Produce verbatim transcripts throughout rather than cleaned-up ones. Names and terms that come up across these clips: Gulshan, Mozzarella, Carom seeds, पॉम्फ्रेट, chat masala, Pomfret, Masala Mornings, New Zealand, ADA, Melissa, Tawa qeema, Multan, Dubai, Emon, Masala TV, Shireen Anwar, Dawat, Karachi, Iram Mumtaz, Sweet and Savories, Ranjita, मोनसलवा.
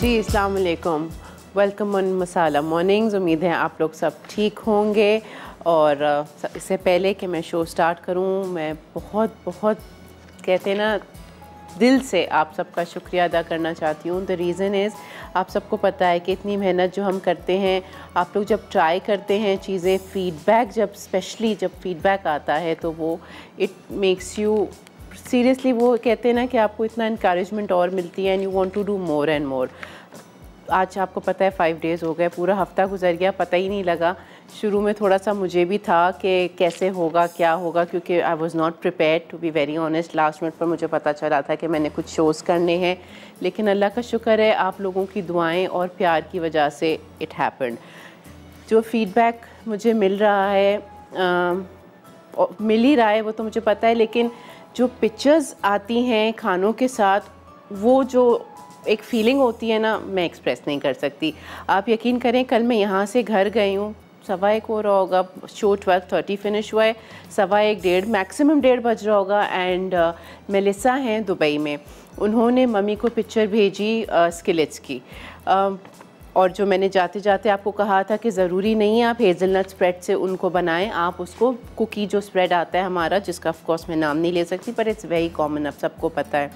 जी अस्सलाम वालेकुम, welcome on masala mornings. उम्मीद है आप लोग सब ठीक होंगे। और इससे पहले कि मैं शो स्टार्ट करूं, मैं बहुत बहुत कहते हैं ना दिल से आप सबका शुक्रिया अदा करना चाहती हूँ। द रीज़न इज़ आप सबको पता है कि इतनी मेहनत जो हम करते हैं, आप लोग जब ट्राई करते हैं चीज़ें, फ़ीडबैक जब स्पेशली जब फ़ीडबैक आता है तो वो इट मेक्स यू सीरियसली, वो कहते हैं ना कि आपको इतना इनकरेजमेंट और मिलती है and you want to do more and more. आज आपको पता है फाइव डेज़ हो गए, पूरा हफ़्ता गुजर गया, पता ही नहीं लगा। शुरू में थोड़ा सा मुझे भी था कि कैसे होगा क्या होगा, क्योंकि I was not prepared to be very honest. Last minute पर मुझे पता चला था कि मैंने कुछ शोज़ करने हैं, लेकिन अल्लाह का शुक्र है आप लोगों की दुआएँ और प्यार की वजह से इट हैपन्ड। जो फ़ीडबैक मुझे मिल रहा है आ, मिल ही रहा है वो तो मुझे पता है, लेकिन जो पिक्चर्स आती हैं खानों के साथ, वो जो एक फ़ीलिंग होती है ना, मैं एक्सप्रेस नहीं कर सकती। आप यकीन करें, कल मैं यहाँ से घर गई हूँ, सवा एक हो रहा होगा, शो ट्वेल्व थर्टी फिनिश हुआ है, सवा एक डेढ़ मैक्सिमम डेढ़ बज रहा होगा। एंड मेलिसा हैं दुबई में, उन्होंने मम्मी को पिक्चर भेजी uh, स्किलेट्स की, uh, और जो मैंने जाते जाते आपको कहा था कि ज़रूरी नहीं है आप हेज़लनट स्प्रेड से उनको बनाएं, आप उसको कुकी जो स्प्रेड आता है हमारा, जिसका ऑफकोर्स मैं नाम नहीं ले सकती, पर इट्स वेरी कॉमन, आप सबको पता है,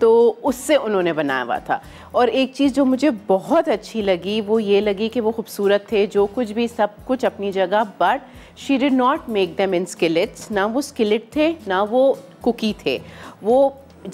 तो उससे उन्होंने बनाया हुआ था। और एक चीज़ जो मुझे बहुत अच्छी लगी वो ये लगी कि वो खूबसूरत थे, जो कुछ भी सब कुछ अपनी जगह, but she did not make them in skillets. ना वो स्किलेट थे ना वो कुकी थे, वो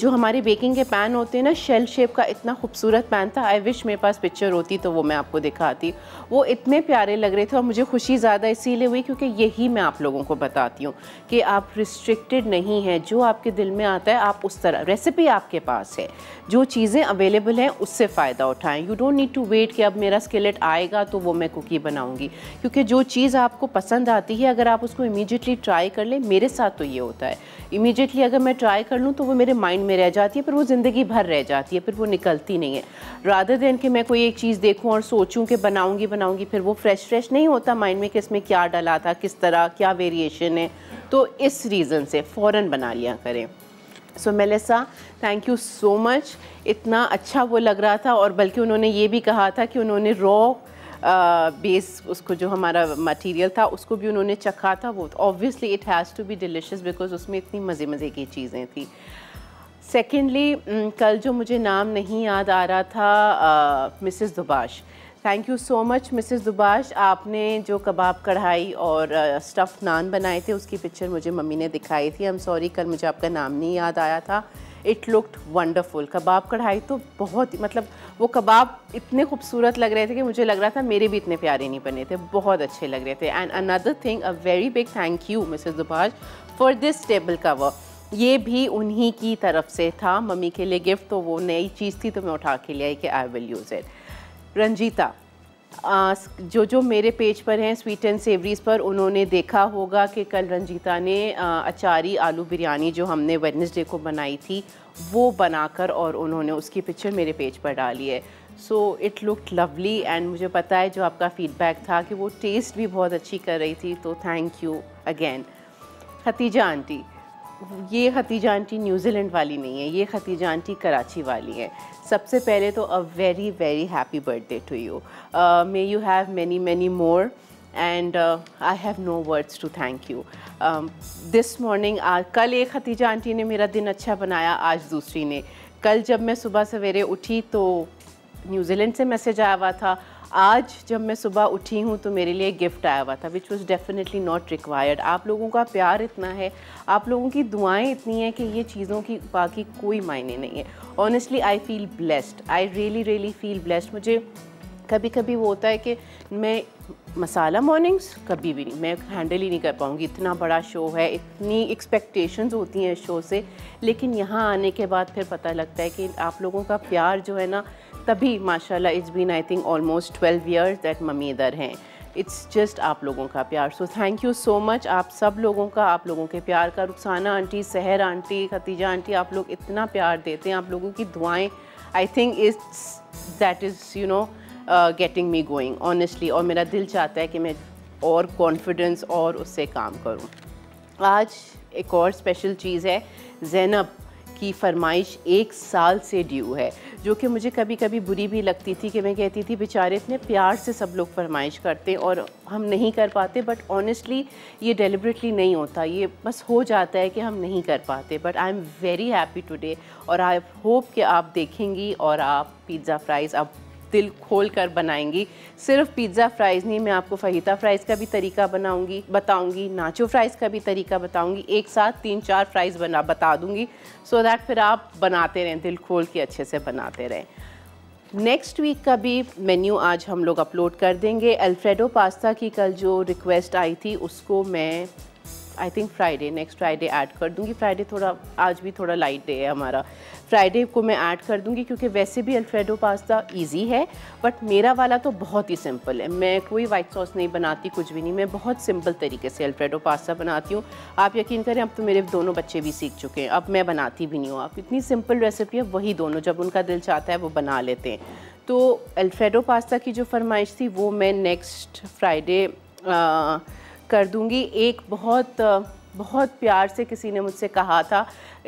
जो हमारे बेकिंग के पैन होते हैं ना, शेल शेप का इतना खूबसूरत पैन था। आई विश मेरे पास पिक्चर होती तो वो मैं आपको दिखाती, वो इतने प्यारे लग रहे थे। और मुझे खुशी ज़्यादा इसीलिए हुई क्योंकि यही मैं आप लोगों को बताती हूँ कि आप रिस्ट्रिक्टेड नहीं हैं, जो आपके दिल में आता है आप उस तरह, रेसिपी आपके पास है, जो चीज़ें अवेलेबल हैं उससे फ़ायदा उठाएँ। You don't need to wait कि अब मेरा स्किलेट आएगा तो वो मैं कुकी बनाऊँगी, क्योंकि जो चीज़ आपको पसंद आती है अगर आप उसको इमीडिएटली ट्राई कर लें, मेरे साथ तो ये होता है, इमीडिएटली अगर मैं ट्राई कर लूँ तो वो मेरे माइंड में रह जाती है, पर वो ज़िंदगी भर रह जाती है, फिर वो निकलती नहीं है। रादर देन कि मैं कोई एक चीज़ देखूँ और सोचूँ कि बनाऊँगी बनाऊँगी, फिर वो फ्रेश फ्रेश नहीं होता माइंड में कि इसमें क्या डाला था, किस तरह, क्या वेरिएशन है, तो इस रीज़न से फ़ौरन बना लिया करें। So Melissa, thank you so much, इतना अच्छा वो लग रहा था। और बल्कि उन्होंने ये भी कहा था कि उन्होंने रॉ बेस uh, उसको जो हमारा मटेरियल था उसको भी उन्होंने चखा था, वो obviously it has to be delicious because उसमें इतनी मज़े मज़े की चीज़ें थी। सेकेंडली, कल जो मुझे नाम नहीं याद आ रहा था, Mrs uh, Dubash, thank you so much Mrs Dubash, आपने जो कबाब कढ़ाई और स्टफ़ uh, नान बनाए थे उसकी पिक्चर मुझे मम्मी ने दिखाई थी। आई एम सॉरी कल मुझे आपका नाम नहीं याद आया था। It looked wonderful. कबाब कढ़ाई तो बहुत, मतलब वो कबाब इतने खूबसूरत लग रहे थे कि मुझे लग रहा था मेरे भी इतने प्यारे नहीं बने थे, बहुत अच्छे लग रहे थे। And another thing, a very big thank you Mrs Dubash for this table cover, ये भी उन्हीं की तरफ से था, मम्मी के लिए गिफ्ट, तो वो नई चीज़ थी तो मैं उठा के ले आई कि I will use it. Ranjita, आ, जो जो मेरे पेज पर हैं स्वीट एंड सेवरीज़ पर, उन्होंने देखा होगा कि कल रंजीता ने आ, अचारी आलू बिरयानी जो हमने वेडनेसडे को बनाई थी वो बनाकर, और उन्होंने उसकी पिक्चर मेरे पेज पर डाली है। So it looked lovely. And मुझे पता है जो आपका फ़ीडबैक था कि वो टेस्ट भी बहुत अच्छी कर रही थी, तो thank you again. Khatija aunty, ये खतीजा आंटी न्यूजीलैंड वाली नहीं है, ये खतीजा आंटी कराची वाली है। सबसे पहले तो a very very happy birthday to you, may you have many many more, and I have no words to thank you. This morning, कल एक खतीजा आंटी ने मेरा दिन अच्छा बनाया, आज दूसरी ने। कल जब मैं सुबह सवेरे उठी तो न्यूजीलैंड से मैसेज आया हुआ था, आज जब मैं सुबह उठी हूँ तो मेरे लिए गिफ्ट आया हुआ था, which was definitely not required. आप लोगों का प्यार इतना है, आप लोगों की दुआएं इतनी हैं कि ये चीज़ों की बाकी कोई मायने नहीं है। Honestly I feel blessed, I really really feel blessed. मुझे कभी कभी वो होता है कि मैं मसाला मॉर्निंग्स कभी भी नहीं, मैं हैंडल ही नहीं कर पाऊँगी, इतना बड़ा शो है, इतनी एक्सपेक्टेशंस होती हैं इस शो से, लेकिन यहाँ आने के बाद फिर पता लगता है कि आप लोगों का प्यार जो है ना, तभी माशाल्लाह it's been I think almost twelve years that mummy इधर हैं, इट्स जस्ट आप लोगों का प्यार। So thank you so much आप सब लोगों का, आप लोगों के प्यार का। Rukhsana aunty, Sahar aunty, Khatija aunty, आप लोग इतना प्यार देते हैं, आप लोगों की दुआएं I think it's that is you know getting me going honestly. और मेरा दिल चाहता है कि मैं और कॉन्फिडेंस और उससे काम करूँ। आज एक और स्पेशल चीज़ है, जैनब, की फरमाइश एक साल से ड्यू है, जो कि मुझे कभी कभी बुरी भी लगती थी कि मैं कहती थी बेचारे इतने प्यार से सब लोग फरमाइश करते हैं और हम नहीं कर पाते। बट ऑनेस्टली ये डेलिब्रेटली नहीं होता, ये बस हो जाता है कि हम नहीं कर पाते। But I am very happy today और आई होप कि आप देखेंगी और आप पिज़्ज़ा फ्राइज़ आप दिल खोल कर बनाएंगी। सिर्फ पिज़्ज़ा फ्राइज़ नहीं, मैं आपको फहीता फ्राइज़ का भी तरीका बनाऊंगी बताऊंगी, नाचो फ्राइज़ का भी तरीका बताऊंगी, एक साथ तीन चार फ्राइज़ बना बता दूंगी सो दैट फिर आप बनाते रहें, दिल खोल के अच्छे से बनाते रहें। नेक्स्ट वीक का भी मेन्यू आज हम लोग अपलोड कर देंगे। अल्फ्रेडो पास्ता की कल जो रिक्वेस्ट आई थी उसको मैं I think Friday next Friday add कर दूंगी। फ्राइडे थोड़ा आज भी थोड़ा लाइट डे है हमारा, फ्राइडे को मैं ऐड कर दूंगी क्योंकि वैसे भी अल्फ्रेडो पास्ता इजी है बट मेरा वाला तो बहुत ही सिंपल है। मैं कोई वाइट सॉस नहीं बनाती, कुछ भी नहीं, मैं बहुत सिंपल तरीके से अल्फ्रेडो पास्ता बनाती हूँ। आप यकीन करें अब तो मेरे दोनों बच्चे भी सीख चुके हैं, अब मैं बनाती भी नहीं हूँ। आप इतनी सिंपल रेसिपी है, वही दोनों जब उनका दिल चाहता है वो बना लेते हैं। तो अल्फ्रेडो पास्ता की जो फरमाइश थी वो मैं नेक्स्ट फ्राइडे कर दूंगी। एक बहुत बहुत प्यार से किसी ने मुझसे कहा था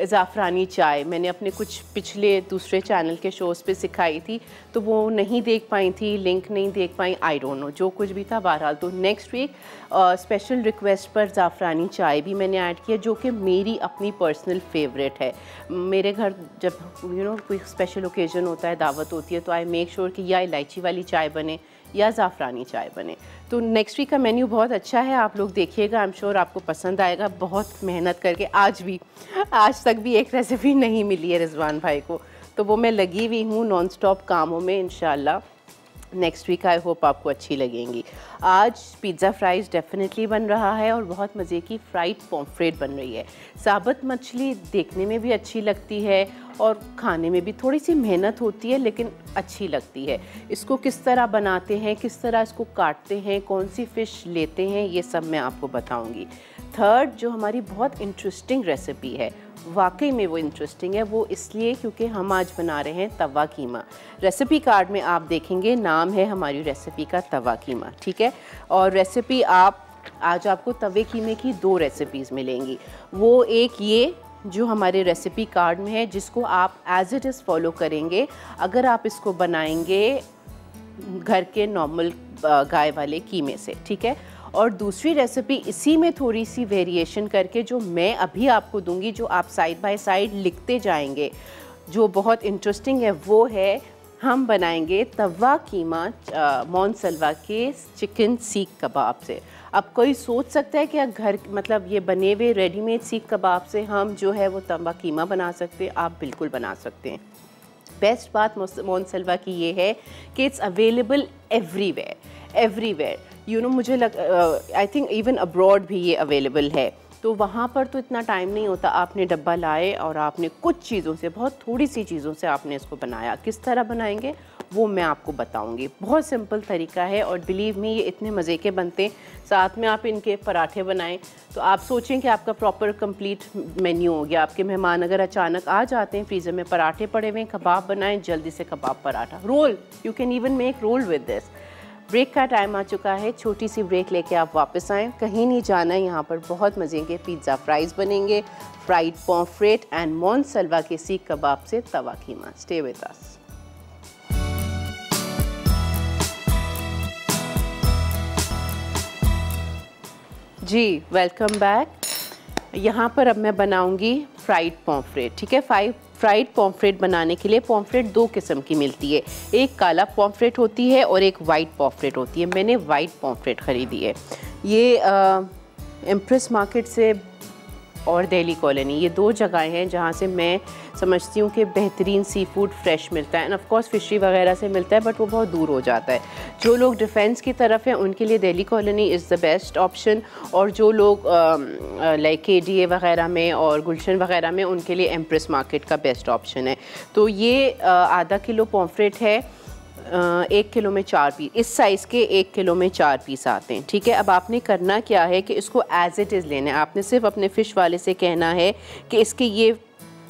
ज़ाफ़रानी चाय, मैंने अपने कुछ पिछले दूसरे चैनल के शोज़ पे सिखाई थी तो वो नहीं देख पाई थी, लिंक नहीं देख पाई, आई डोंट नो जो कुछ भी था। बहरहाल तो नेक्स्ट वीक स्पेशल रिक्वेस्ट पर ज़ाफ़रानी चाय भी मैंने ऐड किया जो कि मेरी अपनी पर्सनल फेवरेट है। मेरे घर जब यू you नो know, कोई स्पेशल ओकेज़न होता है, दावत होती है, तो आई मेक श्योर कि या इलायची वाली चाय बने या ज़ाफ़रानी चाय बने। तो नेक्स्ट वीक का मेन्यू बहुत अच्छा है, आप लोग देखिएगा, आई एम श्योर आपको पसंद आएगा। बहुत मेहनत करके आज भी आज तक भी एक रेसिपी नहीं मिली है रिजवान भाई को, तो वो मैं लगी हुई हूँ नॉन स्टॉप कामों में। इंशाल्लाह नेक्स्ट वीक आई होप आपको अच्छी लगेंगी। आज पिज़्ज़ा फ्राइज़ डेफिनेटली बन रहा है और बहुत मज़े की फ्राइड पॉम्फ्रेट बन रही है। साबुत मछली देखने में भी अच्छी लगती है और खाने में भी थोड़ी सी मेहनत होती है लेकिन अच्छी लगती है। इसको किस तरह बनाते हैं, किस तरह इसको काटते हैं, कौन सी फ़िश लेते हैं, ये सब मैं आपको बताऊंगी। थर्ड जो हमारी बहुत इंटरेस्टिंग रेसिपी है, वाकई में वो इंटरेस्टिंग है, वो इसलिए क्योंकि हम आज बना रहे हैं तवा कीमा। रेसिपी कार्ड में आप देखेंगे नाम है हमारी रेसिपी का तवा कीमा, ठीक है। और रेसिपी आप आज आपको तवे कीमे की दो रेसिपीज़ मिलेंगी, वो एक ये जो हमारे रेसिपी कार्ड में है जिसको आप एज इट इज़ फॉलो करेंगे अगर आप इसको बनाएंगे घर के नॉर्मल गाय वाले कीमे से, ठीक है। और दूसरी रेसिपी इसी में थोड़ी सी वेरिएशन करके जो मैं अभी आपको दूंगी, जो आप साइड बाय साइड लिखते जाएंगे, जो बहुत इंटरेस्टिंग है, वो है हम बनाएंगे तवा कीमा मोनसलवा के चिकन सीख कबाब से। अब कोई सोच सकता है कि घर मतलब ये बने हुए रेडीमेड सीख कबाब से हम जो है वो तवा कीमा बना सकते हैं, आप बिल्कुल बना सकते हैं। बेस्ट बात मोनसलवा की ये है कि it's available everywhere everywhere you know मुझे लग आई थिंक इवन अब्रॉड भी ये अवेलेबल है। तो वहाँ पर तो इतना टाइम नहीं होता, आपने डब्बा लाए और आपने कुछ चीज़ों से, बहुत थोड़ी सी चीज़ों से आपने इसको बनाया। किस तरह बनाएंगे वो मैं आपको बताऊंगी, बहुत सिंपल तरीका है और बिलीव मी ये इतने मज़े के बनते हैं। साथ में आप इनके पराठे बनाएं तो आप सोचें कि आपका प्रॉपर कंप्लीट मेन्यू हो गया। आपके मेहमान अगर अचानक आ जाते हैं, फ्रीज़र में पराठे पड़े हुए हैं, कबाब बनाएं जल्दी से, कबाब paratha roll, you can even make roll with this. Break का टाइम आ चुका है, छोटी सी ब्रेक लेके आप वापस आएँ, कहीं नहीं जाना है। यहाँ पर बहुत मज़े के पिज़्ज़ा फ्राइज़ बनेंगे, फ्राइड पॉम्फ्रेट एंड मोनसलवा के सीख कबाब से तवा कीमा। Stay with us. जी वेलकम बैक। यहाँ पर अब मैं बनाऊँगी फ्राइड पॉम्फ्रेट, ठीक है। फाइव फ्राइड पॉम्फ्रेट बनाने के लिए पॉम्फ्रेट दो किस्म की मिलती है, एक काला पॉम्फ्रेट होती है और एक वाइट पॉम्फ्रेट होती है। मैंने वाइट पॉम्फ्रेट ख़रीदी है, ये एम्प्रेस मार्केट से और दिल्ली कॉलोनी, ये दो जगहें हैं जहाँ से मैं समझती हूँ कि बेहतरीन सी फूड फ्रेश मिलता है। एंड ऑफ कोर्स फिशरी वगैरह से मिलता है बट वो बहुत दूर हो जाता है। जो लोग डिफेंस की तरफ हैं उनके लिए Delhi colony is the best option, और जो लोग लाइक एडीए वगैरह में और गुलशन वगैरह में, उनके लिए एम्प्रेस मार्केट का बेस्ट ऑप्शन है। तो ये आधा किलो पॉम्फ्रेट है, एक किलो में चार पीस, इस साइज़ के एक किलो में चार पीस आते हैं, ठीक है। अब आपने करना क्या है कि इसको एज इट इज़ लेना है, आपने सिर्फ अपने फ़िश वाले से कहना है कि इसके ये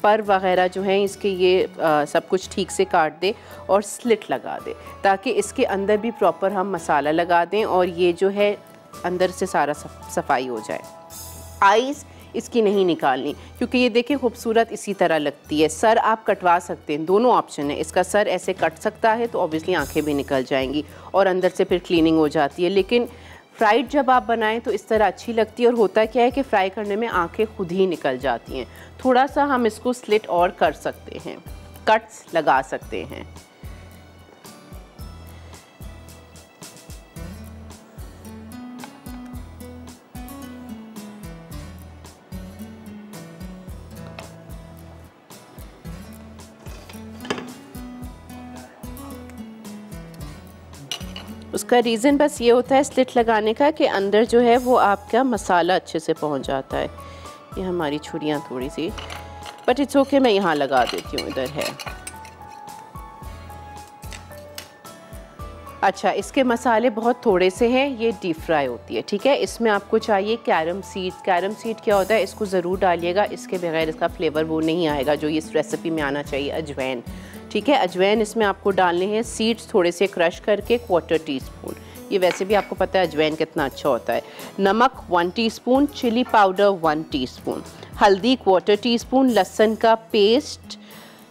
पर वगैरह जो हैं इसके ये आ, सब कुछ ठीक से काट दे और स्लिट लगा दे ताकि इसके अंदर भी प्रॉपर हम मसाला लगा दें और ये जो है अंदर से सारा सफ, सफाई हो जाए। आइस इसकी नहीं निकालनी, क्योंकि ये देखें खूबसूरत इसी तरह लगती है। सर आप कटवा सकते हैं, दोनों ऑप्शन है, इसका सर ऐसे कट सकता है तो ऑब्वियसली आँखें भी निकल जाएंगी और अंदर से फिर क्लीनिंग हो जाती है। लेकिन फ्राइड जब आप बनाएं तो इस तरह अच्छी लगती है और होता क्या है कि फ्राई करने में आंखें खुद ही निकल जाती हैं। थोड़ा सा हम इसको स्लिट और कर सकते हैं, कट्स लगा सकते हैं। उसका रीज़न बस ये होता है स्लिट लगाने का कि अंदर जो है वो आपका मसाला अच्छे से पहुंच जाता है। ये हमारी छुरियाँ थोड़ी सी, बट इट्स ओके, मैं यहाँ लगा देती हूँ, इधर है। अच्छा, इसके मसाले बहुत थोड़े से हैं, ये डीप फ्राई होती है, ठीक है। इसमें आपको चाहिए कैरम सीड। कैरम सीड क्या होता है, इसको ज़रूर डालिएगा, इसके बगैर इसका फ्लेवर वो नहीं आएगा जो इस रेसिपी में आना चाहिए। अजवैन, ठीक है, अजवैन इसमें आपको डालने हैं, सीड्स थोड़े से क्रश करके क्वार्टर टी स्पून। ये वैसे भी आपको पता है अजवैन कितना अच्छा होता है। नमक one teaspoon, chilli powder one teaspoon, हल्दी क्वार्टर टीस्पून, लहसुन का पेस्ट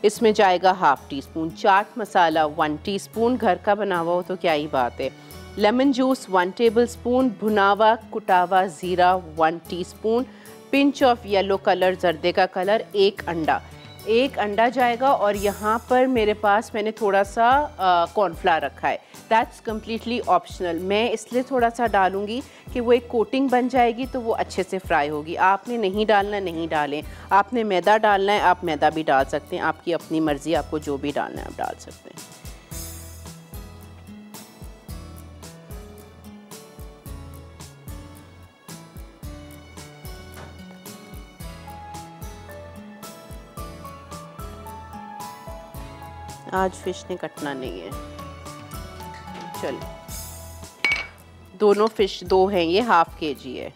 इसमें जाएगा half teaspoon, chaat masala one teaspoon, घर का बना हुआ हो तो क्या ही बात है, lemon juice one tablespoon, भुनावा कुटावा ज़ीरा one teaspoon, pinch of yellow colour, जर्दे का कलर, एक अंडा, एक अंडा जाएगा। और यहाँ पर मेरे पास मैंने थोड़ा सा कॉर्नफ्लावर रखा है, दैट्स कम्प्लीटली ऑप्शनल। मैं इसलिए थोड़ा सा डालूँगी कि वो एक कोटिंग बन जाएगी तो वो अच्छे से फ्राई होगी। आपने नहीं डालना नहीं डालें, आपने मैदा डालना है आप मैदा भी डाल सकते हैं, आपकी अपनी मर्ज़ी, आपको जो भी डालना है आप डाल सकते हैं। आज फिश ने कटना नहीं है, चलो दोनों फिश दो हैं, ये हाफ के जी है।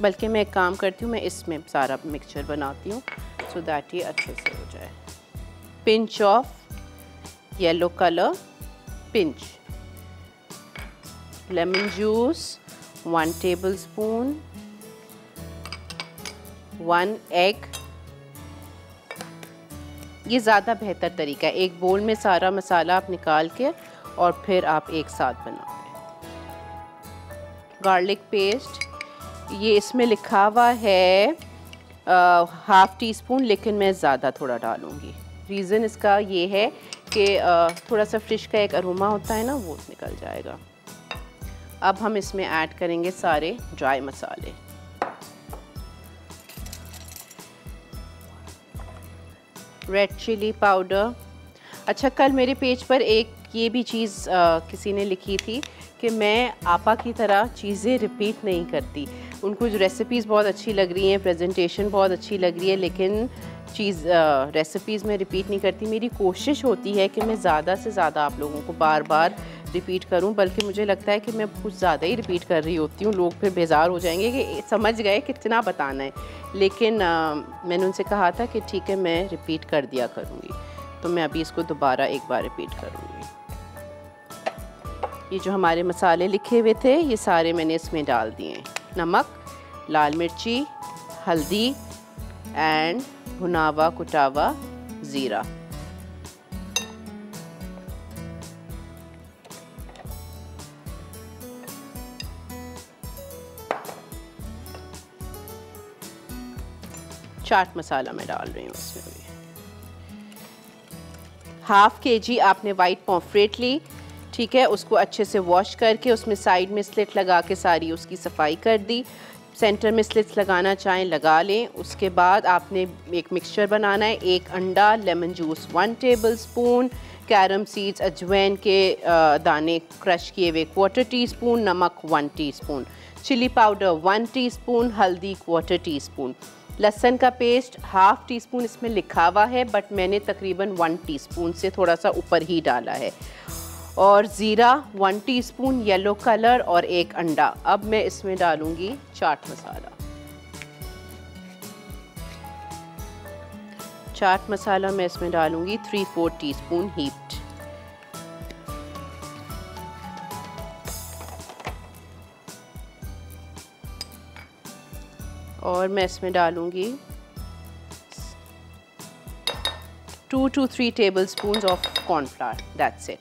बल्कि मैं एक काम करती हूँ, मैं इसमें सारा मिक्सचर बनाती हूँ सो दैट ये अच्छे से हो जाए। Pinch of yellow colour, pinch lemon juice one tablespoon, one egg. ये ज़्यादा बेहतर तरीका है, एक बोल में सारा मसाला आप निकाल के और फिर आप एक साथ बनाते। गार्लिक पेस्ट, ये इसमें लिखा हुआ है आ, हाफ टी स्पून, लेकिन मैं ज़्यादा थोड़ा डालूँगी। रीज़न इसका ये है कि आ, थोड़ा सा फिश का एक अरोमा होता है ना, वो निकल जाएगा। अब हम इसमें ऐड करेंगे सारे ड्राई मसाले। Red chilli powder. अच्छा, कल मेरे पेज पर एक ये भी चीज़ किसी ने लिखी थी कि मैं आपा की तरह चीज़ें रिपीट नहीं करती। उनको जो रेसिपीज़ बहुत अच्छी लग रही हैं, प्रेजेंटेशन बहुत अच्छी लग रही है, लेकिन चीज़ रेसिपीज़ में रिपीट नहीं करती। मेरी कोशिश होती है कि मैं ज़्यादा से ज़्यादा आप लोगों को बार बार रिपीट करूं, बल्कि मुझे लगता है कि मैं कुछ ज़्यादा ही रिपीट कर रही होती हूं। लोग फिर बेजार हो जाएंगे कि समझ गए कितना बताना है, लेकिन आ, मैंने उनसे कहा था कि ठीक है मैं रिपीट कर दिया करूंगी, तो मैं अभी इसको दोबारा एक बार रिपीट करूंगी। ये जो हमारे मसाले लिखे हुए थे ये सारे मैंने इसमें डाल दिए, नमक, लाल मिर्ची, हल्दी एंड भुनावा कुटावा ज़ीरा। चाट मसाला मैं डाल रही हूँ इसमें भी। हाफ के जी आपने वाइट पॉम्फ्रेट ली, ठीक है, उसको अच्छे से वॉश करके उसमें साइड में स्लिट लगा के सारी उसकी सफाई कर दी। सेंटर में स्लिट्स लगाना चाहें लगा लें। उसके बाद आपने एक मिक्सचर बनाना है, एक अंडा, lemon juice one tablespoon, carom seeds, अजवैन के दाने क्रश किए हुए क्वार्टर टी स्पून, नमक one teaspoon, chilli powder one teaspoon, हल्दी क्वार्टर टी स्पून, लहसुन का पेस्ट हाफ टी स्पून इसमें लिखा हुआ है, बट मैंने तकरीबन वन टीस्पून से थोड़ा सा ऊपर ही डाला है, और ज़ीरा वन टीस्पून, येलो कलर और एक अंडा। अब मैं इसमें डालूँगी चाट मसाला। चाट मसाला मैं इसमें डालूँगी थ्री फोर टीस्पून हीप्ड। और मैं इसमें डालूँगी two to three tablespoon of cornflour, that's it.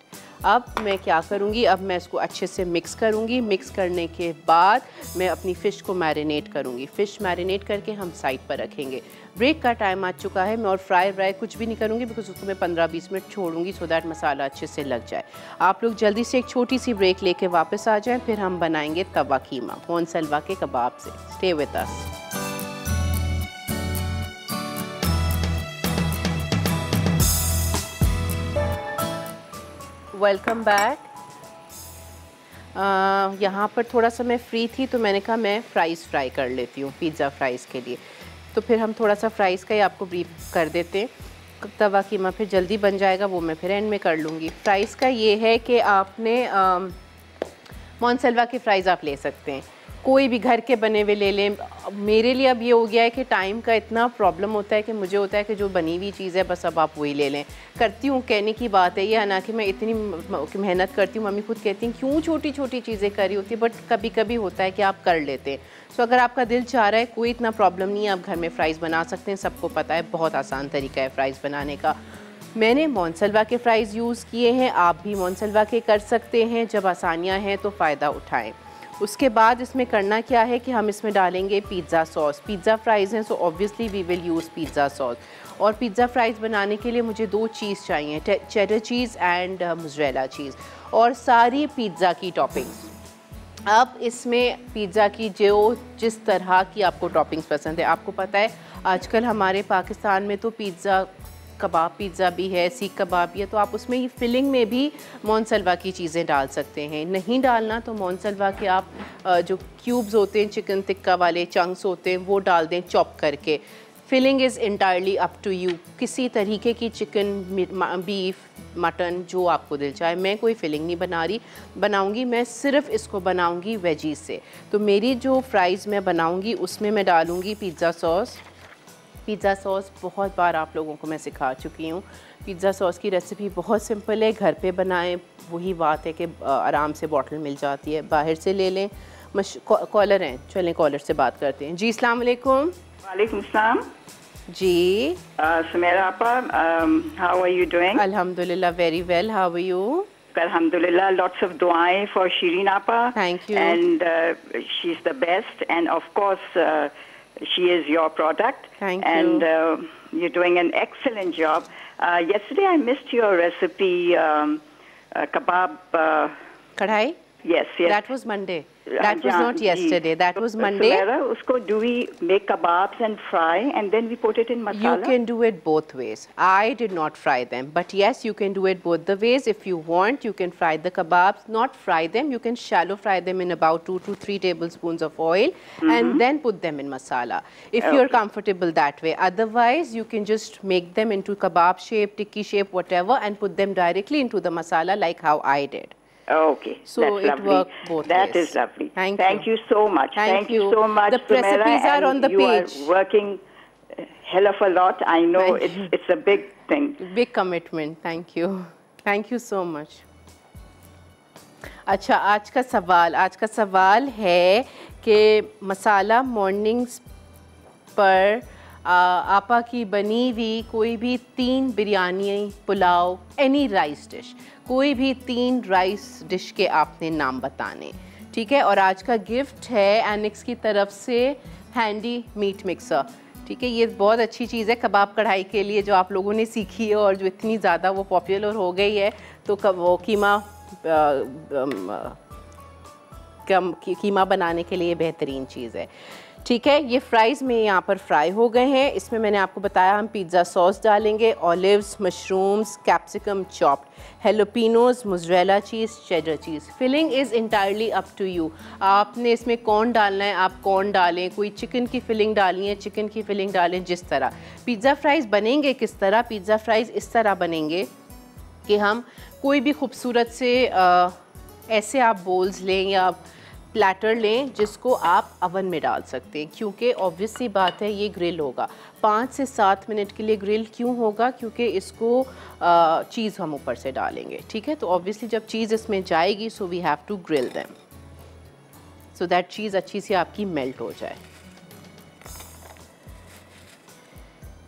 अब मैं क्या करूँगी, अब मैं इसको अच्छे से मिक्स करूँगी। मिक्स करने के बाद मैं अपनी फ़िश को मैरिनेट करूँगी। फ़िश मैरिनेट करके हम साइड पर रखेंगे। ब्रेक का टाइम आ चुका है, मैं और फ्राई व्राई कुछ भी नहीं करूँगी बिकॉज उसको मैं पंद्रह बीस मिनट छोड़ूंगी सो दैट मसाला अच्छे से लग जाए। आप लोग जल्दी से एक छोटी सी ब्रेक लेके वापस आ जाएँ, फिर हम बनाएंगे तवा कीमा मोनसलवा के कबाब से। Stay with us. Welcome back. यहाँ पर थोड़ा सा मैं फ्री थी तो मैंने कहा मैं फ़्राइज़ फ्राई कर लेती हूँ, पिज़्ज़ा फ्राइज़ के लिए। तो फिर हम थोड़ा सा फ्राइज़ का ही आपको ब्रीफ कर देते हैं। तवा कीमा फिर जल्दी बन जाएगा, वो मैं फिर एंड में कर लूँगी। फ़्राइज़ का ये है कि आपने मोनसेल्वा के फ़्राइज़ आप ले सकते हैं, कोई भी घर के बने हुए ले लें। मेरे लिए अब ये हो गया है कि टाइम का इतना प्रॉब्लम होता है कि मुझे होता है कि जो बनी हुई चीज़ है बस अब आप वही ले लें। करती हूँ, कहने की बात है ये, हालांकि मैं इतनी मेहनत करती हूँ। मम्मी खुद कहती हैं क्यों छोटी छोटी चीज़ें करी होती है, बट कभी कभी होता है कि आप कर लेते हैं। सो अगर आपका दिल चाह रहा है कोई इतना प्रॉब्लम नहीं है, आप घर में फ़्राइज़ बना सकते हैं। सबको पता है बहुत आसान तरीका है फ़्राइज़ बनाने का। मैंने मोनसलवा के फ़्राइज़ यूज़ किए हैं, आप भी मोनसलवा के कर सकते हैं। जब आसानियाँ हैं तो फ़ायदा उठाएँ। उसके बाद इसमें करना क्या है कि हम इसमें डालेंगे पिज़्ज़ा सॉस। पिज़्ज़ा फ्राइज़ हैं so obviously we will use pizza sauce. और पिज़्ज़ा फ्राइज़ बनाने के लिए मुझे दो चीज़ चाहिए, cheddar cheese and mozzarella cheese, और सारी पिज़्ज़ा की टॉपिंग्स। अब इसमें पिज़्ज़ा की जो जिस तरह की आपको टॉपिंग्स पसंद है, आपको पता है आजकल हमारे पाकिस्तान में तो पिज़्ज़ा कबाब पिज़्ज़ा भी है, सीख कबाब भी है, तो आप उसमें ये फिलिंग में भी मोनसलवा की चीज़ें डाल सकते हैं। नहीं डालना तो मोनसलवा के आप जो क्यूब्स होते हैं चिकन टिक्का वाले चंक्स होते हैं वो डाल दें चॉप करके। Filling is entirely up to you, किसी तरीके की चिकन बीफ मटन जो आपको दिल चाहे। मैं कोई फिलिंग नहीं बना रही बनाऊँगी, मैं सिर्फ इसको बनाऊँगी वेजी से। तो मेरी जो फ्राइज़ मैं बनाऊँगी उसमें मैं डालूँगी पिज़्ज़ा सॉस। पिज़्ज़ा सॉस बहुत बार आप लोगों को मैं सिखा चुकी हूँ। पिज़्ज़ा सॉस की रेसिपी बहुत सिंपल है, घर पे बनाएं। वही बात है कि आराम से बॉटल मिल जाती है, बाहर से ले लें। मश कॉलर हैं, चलें कॉलर से बात करते हैं। जी अस्सलाम वालेकुम। वालेकुम सलाम जी। सुमेरा आपा, हाउ आर यू डूइंग? अल्हम्दुलिल्लाह very well, how are you? Alhamdulillah, lots of duaein for Shireen Appa. Thank you. And uh, she's the best, and of course uh, she is your product. Thank you. And uh, you're doing an excellent job. Uh, yesterday I missed your recipe, um, uh, kebab uh, kadhai. Yes, yes. That was Monday. That uh, was not yesterday. That was Monday. So, usko do we make kebabs and fry and then we put it in masala? You can do it both ways. I did not fry them. But yes, you can do it both the ways. If you want, you can fry the kebabs. Not fry them. You can shallow fry them in about two to three tablespoons of oil mm-hmm. and then put them in masala. If okay. you're comfortable that way. Otherwise, you can just make them into kebab shape, tikki shape, whatever and put them directly into the masala like how I did. Okay, so that's it lovely. Worked both that ways. Is lovely. Thank, Thank you. you so much. Thank, Thank you. you so much. The Sumera, recipes are on the you page. You are working hell of a lot. I know Thank it's you. it's a big thing. Big commitment. Thank you. Thank you so much. अच्छा, आज का सवाल आज का सवाल है कि मसाला mornings पर आ, आपा की बनी हुई कोई भी तीन biryani pulao any rice dish, कोई भी तीन राइस डिश के आपने नाम बताने, ठीक है। और आज का गिफ्ट है एनेक्स की तरफ से हैंडी मीट मिक्सर, ठीक है। ये बहुत अच्छी चीज़ है कबाब कढ़ाई के लिए जो आप लोगों ने सीखी है और जो इतनी ज़्यादा वो पॉपुलर हो गई है। तो कब वो कीमा कम कीमा बनाने के लिए बेहतरीन चीज़ है, ठीक है। ये फ्राइज़ में यहाँ पर फ्राई हो गए हैं। इसमें मैंने आपको बताया हम पिज़्ज़ा सॉस डालेंगे, olives, mushrooms, capsicum chopped, jalapenos, mozzarella cheese, cheddar cheese. Filling is entirely up to you, आपने इसमें कौन डालना है आप कौन डालें। कोई चिकन की फिलिंग डालनी है चिकन की फिलिंग डालें। जिस तरह पिज़्ज़ा फ्राइज़ बनेंगे किस तरह, पिज़्ज़ा फ्राइज़ इस तरह बनेंगे कि हम कोई भी खूबसूरत से आ, ऐसे आप बोल्स लें या प्लेटर लें जिसको आप अवन में डाल सकते हैं, क्योंकि ऑब्वियसली बात है ये ग्रिल होगा। पाँच से सात मिनट के लिए ग्रिल क्यों होगा, क्योंकि इसको आ, चीज़ हम ऊपर से डालेंगे, ठीक है। तो ऑब्वियसली जब चीज़ इसमें जाएगी so we have to grill them so that cheese अच्छी सी आपकी मेल्ट हो जाए।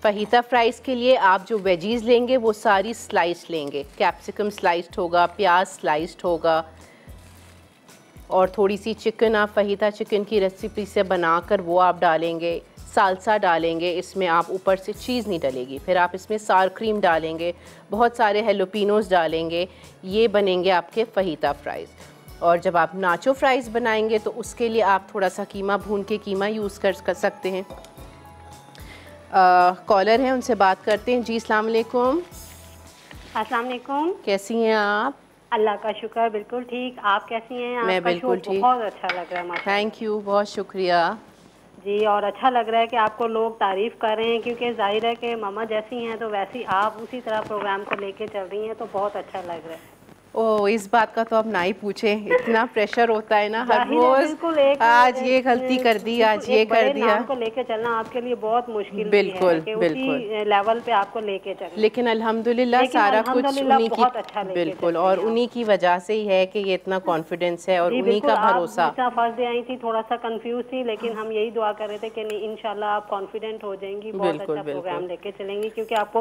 फहीता फ्राइज़ के लिए आप जो वेजीज़ लेंगे वो सारी स्लाइस्ड लेंगे, कैप्सिकम स्लाइस्ड होगा, प्याज स्लाइस्ड होगा, और थोड़ी सी चिकन आप फहीता चिकन की रेसिपी से बनाकर वो आप डालेंगे, सालसा डालेंगे इसमें, आप ऊपर से चीज़ नहीं डालेगी। फिर आप इसमें सार क्रीम डालेंगे, बहुत सारे हेलोपिनोस डालेंगे, ये बनेंगे आपके फहीता फ्राइज़। और जब आप नाचो फ्राइज़ बनाएंगे तो उसके लिए आप थोड़ा सा कीमा भून के कीमा यूज़ कर सकते हैं। कॉलर हैं, उनसे बात करते हैं। जी अस्सलाम वालेकुम। अस्सलाम वालेकुम, कैसी हैं आप? अल्लाह का शुक्र बिल्कुल ठीक, आप कैसी हैं? मैं बिल्कुल ठीक, बहुत अच्छा लग रहा है। थैंक यू, बहुत शुक्रिया जी। और अच्छा लग रहा है कि आपको लोग तारीफ़ कर रहे हैं, क्योंकि जाहिर है कि मामा जैसी हैं तो वैसी आप उसी तरह प्रोग्राम को लेके चल रही हैं, तो बहुत अच्छा लग रहा है। ओ इस बात का तो आप ना ही पूछें, इतना प्रेशर होता है ना हर रोज, आज ये गलती कर दी, आज ये कर दिया, आपको लेके चलना आपके लिए बहुत मुश्किल बिल्कुल है, बिल्कुल लेवल पे आपको लेके चलना। लेकिन अल्हम्दुलिल्लाह सारा कुछ उन्हीं की, अच्छा बिल्कुल, और उन्हीं की वजह से ही है कि ये इतना कॉन्फिडेंस है और उन्हीं का भरोसा। फर्स्ट डे आई थी थोड़ा सा कंफ्यूज थी, लेकिन हम यही दुआ कर रहे थे कि नहीं इंशाल्लाह आप कॉन्फिडेंट हो जाएंगी, बहुत अच्छा प्रोग्राम लेके चलेंगी, क्योंकि आपको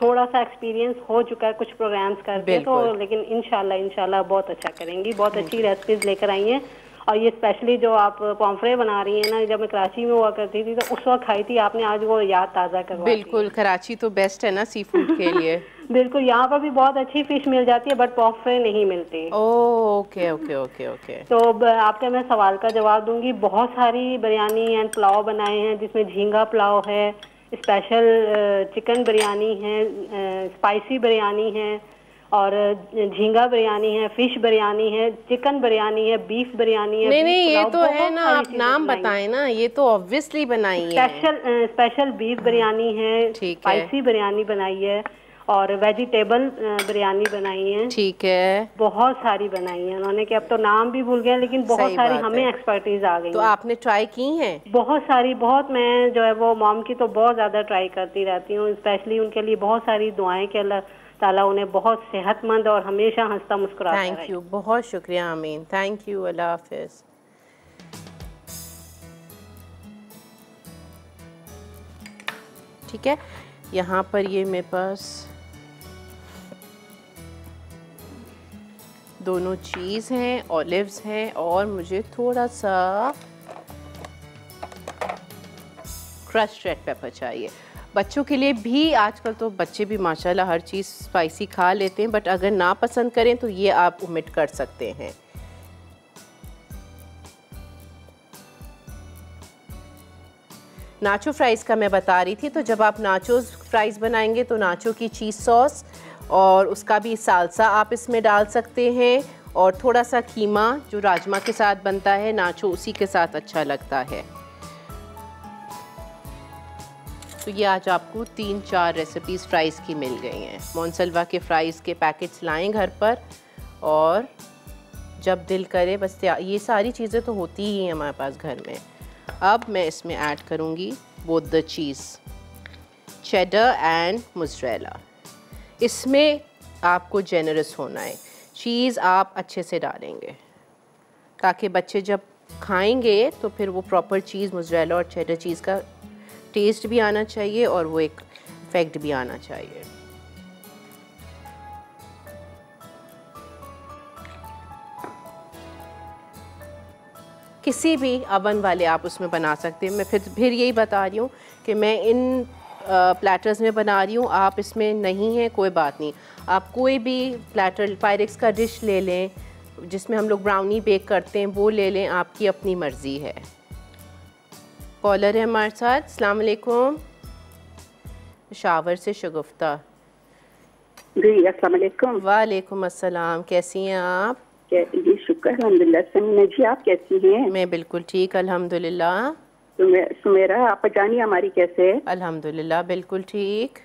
थोड़ा सा एक्सपीरियंस हो चुका है कुछ प्रोग्राम्स करके, तो लेकिन इंशाल्लाह इंशाल्लाह बहुत अच्छा करेंगी। बहुत अच्छी रेसिपीज लेकर आई हैं, और ये स्पेशली जो आप पॉम्फ्रेट बना रही हैं ना, जब मैं कराची में हुआ करती थी तो उस वक्त खाई थी आपने, आज वो याद ताज़ा करवा दी। बिल्कुल, कराची तो बेस्ट है ना सी फूड के लिए। बिल्कुल, यहाँ पर भी बहुत अच्छी फिश मिल जाती है बट पॉम्फ्रेट नहीं मिलती। Okay okay okay okay. तो आपके मैं सवाल का जवाब दूंगी। बहुत सारी बिरयानी एंड पुलाव बनाए हैं, जिसमें झींगा पुलाव है, स्पेशल चिकन बिरयानी है, स्पाइसी बिरयानी है, और झींगा बिरयानी है, फिश बिरयानी है, चिकन बिरयानी है, बीफ बिरयानी है। नहीं नहीं ये तो है ना, आप नाम बताएं ना, ये तो ऑब्वियसली बनाई है। स्पेशल स्पेशल बीफ बिरयानी है, स्पाइसी बिरयानी बनाई है, और वेजिटेबल बिरयानी बनाई है। ठीक है, बहुत सारी बनाई है उन्होंने कि अब तो नाम भी भूल गए, लेकिन बहुत सारी हमें एक्सपर्टीज आ गई। तो आपने ट्राई की हैं? बहुत सारी, बहुत मैं जो है वो मॉम की तो बहुत ज़्यादा ट्राई करती रहती हूँ, स्पेशली उनके लिए बहुत सारी दुआएं कि अल्लाह ताला उन्हें बहुत सेहतमंद और हमेशा हंसता मुस्कुराता रहे। थैंक यू, बहुत शुक्रिया। आमीन, थैंक यू, अल्लाह हाफिज़। ठीक है, यहाँ पर ये मेरे पास दोनों चीज़ हैं, ऑलिव्स हैं, और मुझे थोड़ा सा क्रश रेड पेपर चाहिए। बच्चों के लिए भी आजकल तो बच्चे भी माशाल्लाह हर चीज़ स्पाइसी खा लेते हैं, बट अगर ना पसंद करें तो ये आप ओमिट कर सकते हैं। नाचो फ्राइज़ का मैं बता रही थी, तो जब आप नाचो फ्राइज़ बनाएंगे तो नाचो की चीज़ सॉस और उसका भी सालसा आप इसमें डाल सकते हैं, और थोड़ा सा कीमा जो राजमा के साथ बनता है, नाचो उसी के साथ अच्छा लगता है। तो ये आज आपको तीन चार रेसिपीज़ फ्राइज़ की मिल गई हैं। मोनसलवा के फ्राइज़ के पैकेट्स लाएं घर पर, और जब दिल करे बस ये सारी चीज़ें तो होती ही हैं हमारे पास घर में। अब मैं इसमें ऐड करूँगी both the cheese, cheddar and mozzarella. इसमें आपको जेनरस होना है, चीज़ आप अच्छे से डालेंगे ताकि बच्चे जब खाएंगे तो फिर वो प्रॉपर चीज़, मोज़रेला और चेडर चीज़ का टेस्ट भी आना चाहिए और वो एक इफेक्ट भी आना चाहिए। किसी भी अवन वाले आप उसमें बना सकते हैं। मैं फिर फिर यही बता रही हूँ कि मैं इन प्लेटर्स में बना रही हूँ, आप इसमें नहीं है कोई बात नहीं, आप कोई भी प्लेटर पायरेक्स का डिश ले लें, जिसमें हम लोग ब्राउनी बेक करते हैं वो ले लें, आपकी अपनी मर्ज़ी है। कॉलर है हमारे साथ। अस्सलाम वालेकुम, पेशावर से शगुफ्ता जी। अस्सलाम वालेकुम। वालेकुम अस्सलाम, कैसी हैं आप? जी शुक्र अल्हम्दुलिल्लाह जी, आप कैसी हैं? मैं बिल्कुल ठीक अल्हम्दुलिल्लाह। सुमेरा आप जानी हमारी कैसे है? अल्हम्दुलिल्लाह बिल्कुल ठीक,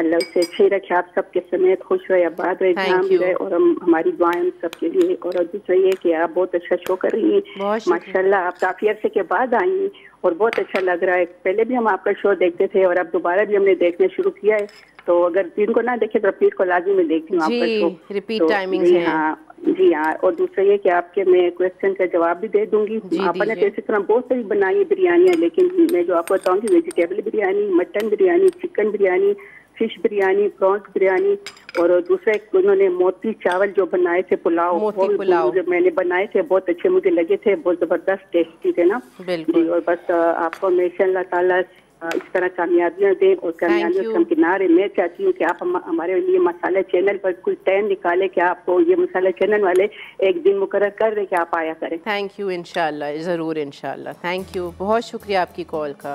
अल्लाह से अच्छे रखे, आप सबके समेत खुश रहे, आबाद रहे, नाम रहे, और हम हमारी दुआएं हम सबके लिए। और दूसरा ये कि आप बहुत अच्छा शो कर रही हैं माशाल्लाह, आप काफ़ी अरसे के बाद आई हैं और बहुत अच्छा लग रहा है। पहले भी हम आपका शो देखते थे और अब दोबारा भी हमने देखना शुरू किया है, तो अगर दिन को ना देखे तो रिपीट को लाजमी में देखती हूँ आपका शो, रिपीट टाइमिंग है। हाँ जी हाँ। और दूसरा ये कि आपके मैं क्वेश्चन का जवाब भी दे दूंगी। आपने तो इसी तरह बहुत सारी बनाई है बिरयानियाँ, लेकिन मैं जो आपको बताऊंगी vegetable biryani, mutton biryani, chicken biryani, fish biryani, prawns biryani, और दूसरा एक उन्होंने मोती चावल जो बनाए थे पुलाव, मोती पुलाव जो मैंने बनाए थे बहुत अच्छे मुझे लगे थे, बहुत जबरदस्त टेस्टी थे ना। बिल्कुल। और बस आपको इंशाअल्लाह ताला इस तरह कामयाबियां दें और कामयाबियों के किनारे मैं चाहती हूँ कि आप हम, हमारे लिए मसाला चैनल पर कोई टाइम निकाले कि आपको ये मसाला चैनल वाले एक दिन मुकर्रर कर दें कि आप आया करें। थैंक यू, इंशाल्लाह ज़रूर इंशाल्लाह। थैंक यू, बहुत शुक्रिया आपकी कॉल का।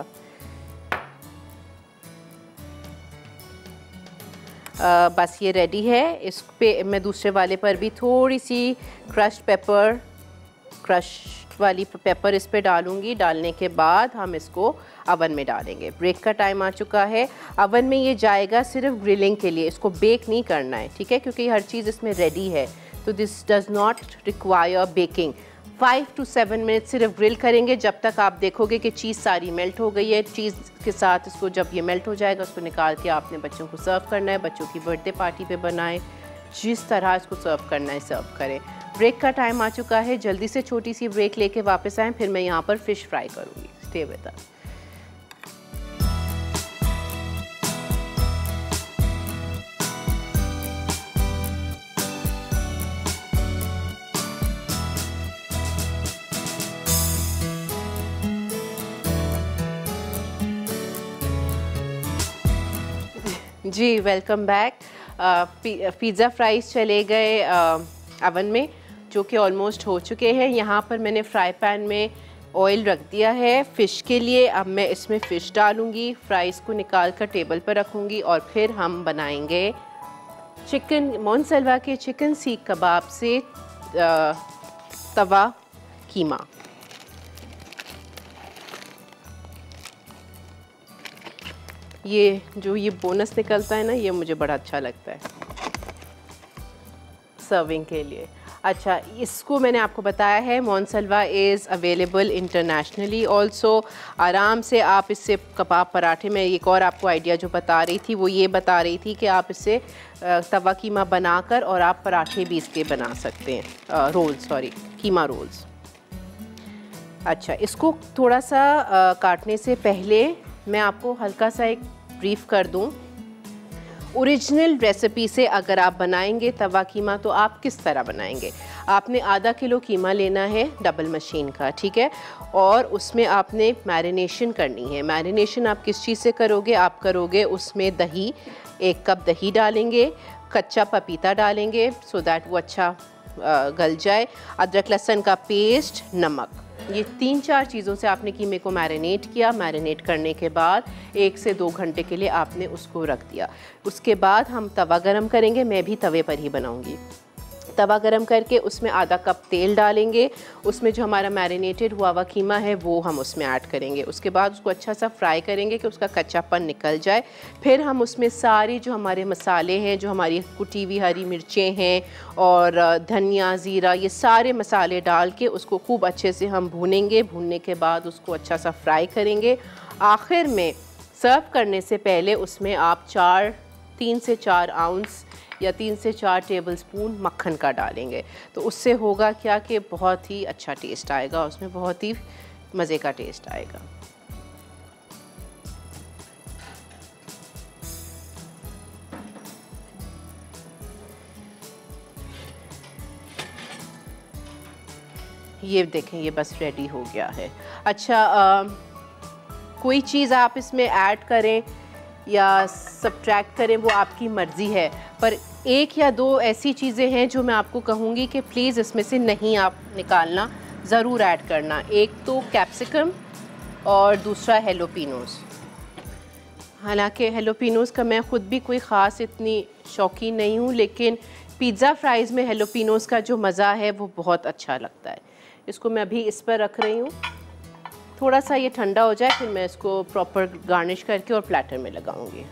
आ, बस ये रेडी है, इस पे मैं दूसरे वाले पर भी थोड़ी सी क्रश्ड पेपर क्रश वाली पेपर इस पे डालूंगी। डालने के बाद हम इसको अवन में डालेंगे। ब्रेक का टाइम आ चुका है। अवन में ये जाएगा सिर्फ ग्रिलिंग के लिए, इसको बेक नहीं करना है, ठीक है, क्योंकि हर चीज़ इसमें रेडी है। तो this does not require baking. Five to seven minute सिर्फ ग्रिल करेंगे, जब तक आप देखोगे कि चीज़ सारी मेल्ट हो गई है। चीज़ के साथ इसको जब ये मेल्ट हो जाएगा उसको निकाल के आपने बच्चों को सर्व करना है। बच्चों की बर्थडे पार्टी पे बनाएं, जिस तरह इसको सर्व करना है सर्व करें। ब्रेक का टाइम आ चुका है, जल्दी से छोटी सी ब्रेक लेके वापस आएँ, फिर मैं यहाँ पर फ़िश फ्राई करूँगी। Stay with us. जी वेलकम बैक। पिज़्ज़ा फ्राइज़ चले गए अवन में, जो कि ऑलमोस्ट हो चुके हैं। यहाँ पर मैंने फ्राई पैन में ऑयल रख दिया है फ़िश के लिए। अब मैं इसमें फ़िश डालूँगी, फ्राइज़ को निकाल कर टेबल पर रखूँगी, और फिर हम बनाएंगे चिकन मोनसेल्वा के चिकन सीख कबाब से तवा कीमा। ये जो ये बोनस निकलता है ना, ये मुझे बड़ा अच्छा लगता है सर्विंग के लिए। अच्छा, इसको मैंने आपको बताया है मोनसेल्वा इज़ अवेलेबल इंटरनेशनली ऑल्सो। आराम से आप इससे कबाब पराठे में, एक और आपको आइडिया जो बता रही थी वो ये बता रही थी कि आप इससे तवा कीमा बनाकर और आप पराठे भी इसके बना सकते हैं, रोल सॉरी कीमा रोल्स। अच्छा, इसको थोड़ा सा आ, काटने से पहले मैं आपको हल्का सा एक ब्रीफ कर दूं। ओरिजिनल रेसिपी से अगर आप बनाएंगे तवा कीमा तो आप किस तरह बनाएंगे। आपने आधा किलो कीमा लेना है डबल मशीन का, ठीक है, और उसमें आपने मैरिनेशन करनी है। मैरिनेशन आप किस चीज़ से करोगे, आप करोगे उसमें दही, एक कप दही डालेंगे, कच्चा पपीता डालेंगे सो दैट वो अच्छा गल जाए, अदरक लहसुन का पेस्ट, नमक। ये तीन चार चीज़ों से आपने कीमे को मैरिनेट किया। मैरिनेट करने के बाद एक से दो घंटे के लिए आपने उसको रख दिया। उसके बाद हम तवा गरम करेंगे, मैं भी तवे पर ही बनाऊंगी। तवा गरम करके उसमें आधा कप तेल डालेंगे, उसमें जो हमारा मैरिनेटेड हुआ हुआ कीमा है वो हम उसमें ऐड करेंगे। उसके बाद उसको अच्छा सा फ्राई करेंगे कि उसका कच्चापन निकल जाए। फिर हम उसमें सारे जो हमारे मसाले हैं, जो हमारी कुटी हुई हरी मिर्चें हैं और धनिया, ज़ीरा, ये सारे मसाले डाल के उसको खूब अच्छे से हम भूनेंगे। भूनने के बाद उसको अच्छा सा फ्राई करेंगे। आखिर में सर्व करने से पहले उसमें आप चार तीन से चार आउंस या तीन से चार टेबलस्पून मक्खन का डालेंगे। तो उससे होगा क्या कि बहुत ही अच्छा टेस्ट आएगा, उसमें बहुत ही मज़े का टेस्ट आएगा। ये देखें, ये बस रेडी हो गया है। अच्छा, आ, कोई चीज़ आप इसमें ऐड करें या सब्ट्रैक्ट करें वो आपकी मर्ज़ी है, पर एक या दो ऐसी चीज़ें हैं जो मैं आपको कहूँगी कि प्लीज़ इसमें से नहीं आप निकालना, ज़रूर ऐड करना। एक तो कैप्सिकम और दूसरा हेलोपिनोज़। हालांकि हेलोपिनोज़ का मैं ख़ुद भी कोई ख़ास इतनी शौकीन नहीं हूँ, लेकिन पिज़्ज़ा फ्राइज़ में हेलोपिनोज़ का जो मज़ा है वो बहुत अच्छा लगता है। इसको मैं अभी इस पर रख रही हूँ, थोड़ा सा ये ठंडा हो जाए, फिर मैं इसको प्रॉपर गार्निश करके और प्लेटर में लगाऊंगी।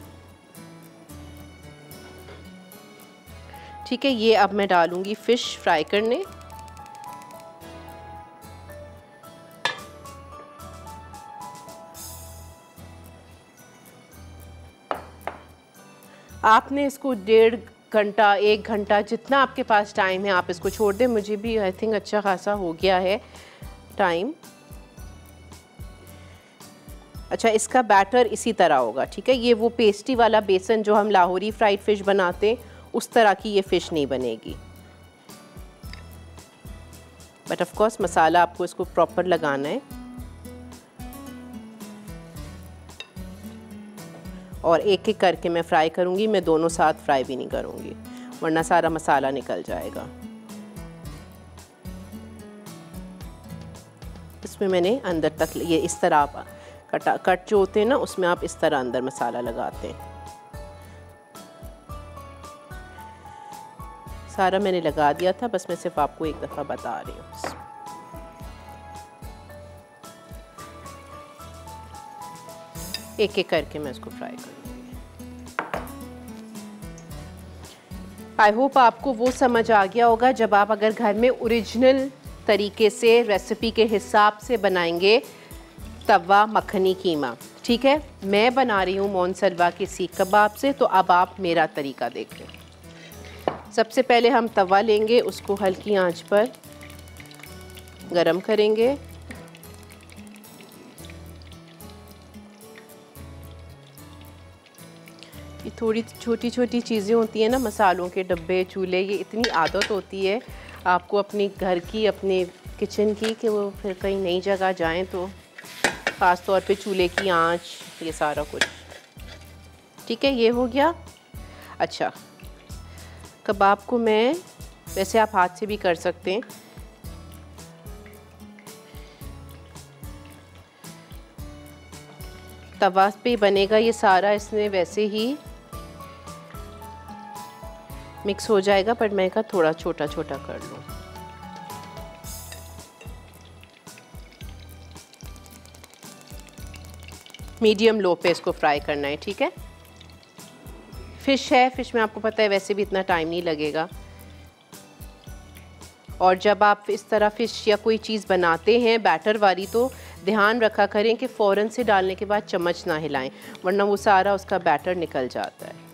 ठीक है, ये अब मैं डालूंगी फिश फ्राई करने। आपने इसको डेढ़ घंटा एक घंटा जितना आपके पास टाइम है आप इसको छोड़ दें। मुझे भी आई थिंक अच्छा खासा हो गया है टाइम। अच्छा, इसका बैटर इसी तरह होगा, ठीक है। ये वो पेस्टी वाला बेसन जो हम लाहौरी फ्राइड फ़िश बनाते हैं उस तरह की ये फ़िश नहीं बनेगी, बट ऑफ कोर्स मसाला आपको इसको प्रॉपर लगाना है। और एक एक करके मैं फ्राई करूँगी, मैं दोनों साथ फ्राई भी नहीं करूँगी वरना सारा मसाला निकल जाएगा। इसमें मैंने अंदर तक ये इस तरह आप कटा कट जो होते हैं ना उसमें आप इस तरह अंदर मसाला लगाते हैं। सारा मैंने लगा दिया था, बस मैं सिर्फ आपको एक दफ़ा बता रही हूँ। एक एक करके मैं इसको फ्राई करूँगी। आई होप आपको वो समझ आ गया होगा। जब आप अगर घर में ओरिजिनल तरीके से रेसिपी के हिसाब से बनाएंगे तवा मखनी कीमा, ठीक है। मैं बना रही हूँ मोनसरवा के सीख कबाब से, तो अब आप मेरा तरीका देख लें। सबसे पहले हम तवा लेंगे, उसको हल्की आंच पर गरम करेंगे। ये थोड़ी छोटी छोटी चीज़ें होती हैं ना, मसालों के डब्बे, चूल्हे, ये इतनी आदत होती है आपको अपने घर की, अपने किचन की, कि वो फिर कहीं नई जगह जाएं तो ख़ास तौर पे चूल्हे की आंच, ये सारा कुछ, ठीक है। ये हो गया। अच्छा, कबाब को मैं, वैसे आप हाथ से भी कर सकते हैं, तवा पे बनेगा ये सारा, इसमें वैसे ही मिक्स हो जाएगा, पर मैं का थोड़ा छोटा छोटा कर लूँ। मीडियम लो पे इसको फ्राई करना है, ठीक है। फ़िश है, फ़िश में आपको पता है वैसे भी इतना टाइम नहीं लगेगा। और जब आप इस तरह फ़िश या कोई चीज़ बनाते हैं बैटर वाली, तो ध्यान रखा करें कि फ़ौरन से डालने के बाद चम्मच ना हिलाएं, वरना वो सारा उसका बैटर निकल जाता है।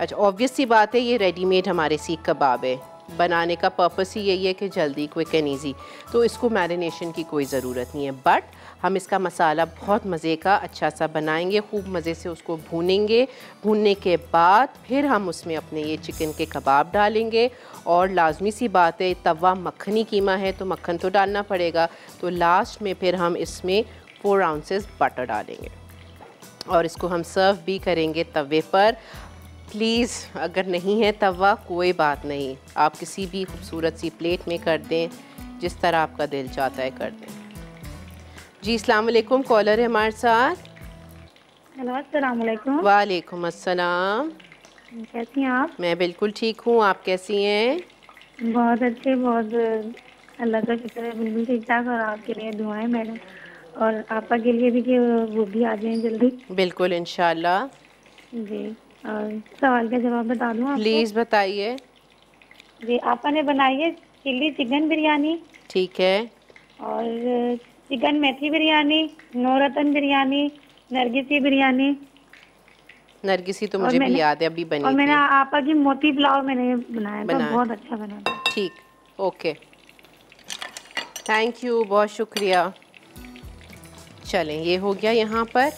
अच्छा, ऑब्वियस सी बात है, ये रेडीमेड हमारे सीख कबाब है, बनाने का पर्पस ही यही है कि जल्दी, क्विक एंड ईजी, तो इसको मैरिनेशन की कोई ज़रूरत नहीं है। बट हम इसका मसाला बहुत मज़े का अच्छा सा बनाएंगे, खूब मज़े से उसको भूनेंगे। भूनने के बाद फिर हम उसमें अपने ये चिकन के कबाब डालेंगे। और लाजमी सी बात है, तवा मखनी कीमा है तो मक्खन तो डालना पड़ेगा, तो लास्ट में फिर हम इसमें फोर आउंसेस बटर डालेंगे और इसको हम सर्व भी करेंगे तवे पर। प्लीज़, अगर नहीं है तवा कोई बात नहीं, आप किसी भी खूबसूरत सी प्लेट में कर दें, जिस तरह आपका दिल चाहता है कर दें। जी, अस्सलाम वालेकुम, कॉलर है हमारे साथ। हेलो, अस्सलाम वालेकुम। वालेकुम अस्सलाम, कैसी हैं आप? मैं बिल्कुल ठीक हूँ, आप कैसी हैं? बहुत अच्छे, बहुत अल्लाह का शुक्र है, बिल्कुल ठीक ठाक। और आपके लिए दुआएं मैडम, और आपा के लिए भी कि वो भी आ जाएँ जल्दी। बिल्कुल, इंशाल्लाह जी। और सवाल का जवाब बता दूँ? प्लीज़ बताइए जी। आपा ने बनाई है चिल्ली चिकन बिरयानी, ठीक है, और चिकन मेथी बिरयानी, नौरतन बिरयानी, नरगिसी बिरयानी। नरगिसी तो मुझे भी याद है, अभी बनी। और मैंने आपा की मोती पुलाव मैंने बनाया था, बहुत अच्छा बना था। ठीक, ओके, थैंक यू, बहुत शुक्रिया। चलें, ये हो गया। यहाँ पर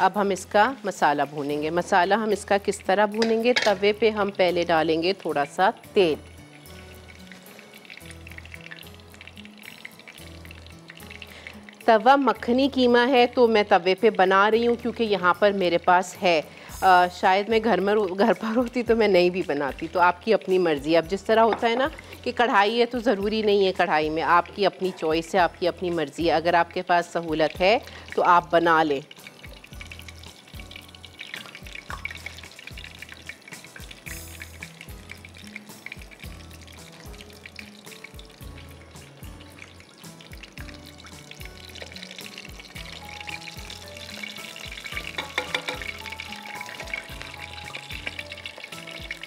अब हम इसका मसाला भूनेंगे। मसाला हम इसका किस तरह भूनेंगे? तवे पे हम पहले डालेंगे थोड़ा सा तेल, तवा मखनी कीमा है तो मैं तवे पे बना रही हूँ क्योंकि यहाँ पर मेरे पास है। आ, शायद मैं घर में घर पर होती तो मैं नहीं भी बनाती, तो आपकी अपनी मर्ज़ी। अब जिस तरह होता है ना कि कढ़ाई है तो ज़रूरी नहीं है, कढ़ाई में आपकी अपनी चॉइस है, आपकी अपनी मर्ज़ी है। अगर आपके पास सहूलत है तो आप बना लें।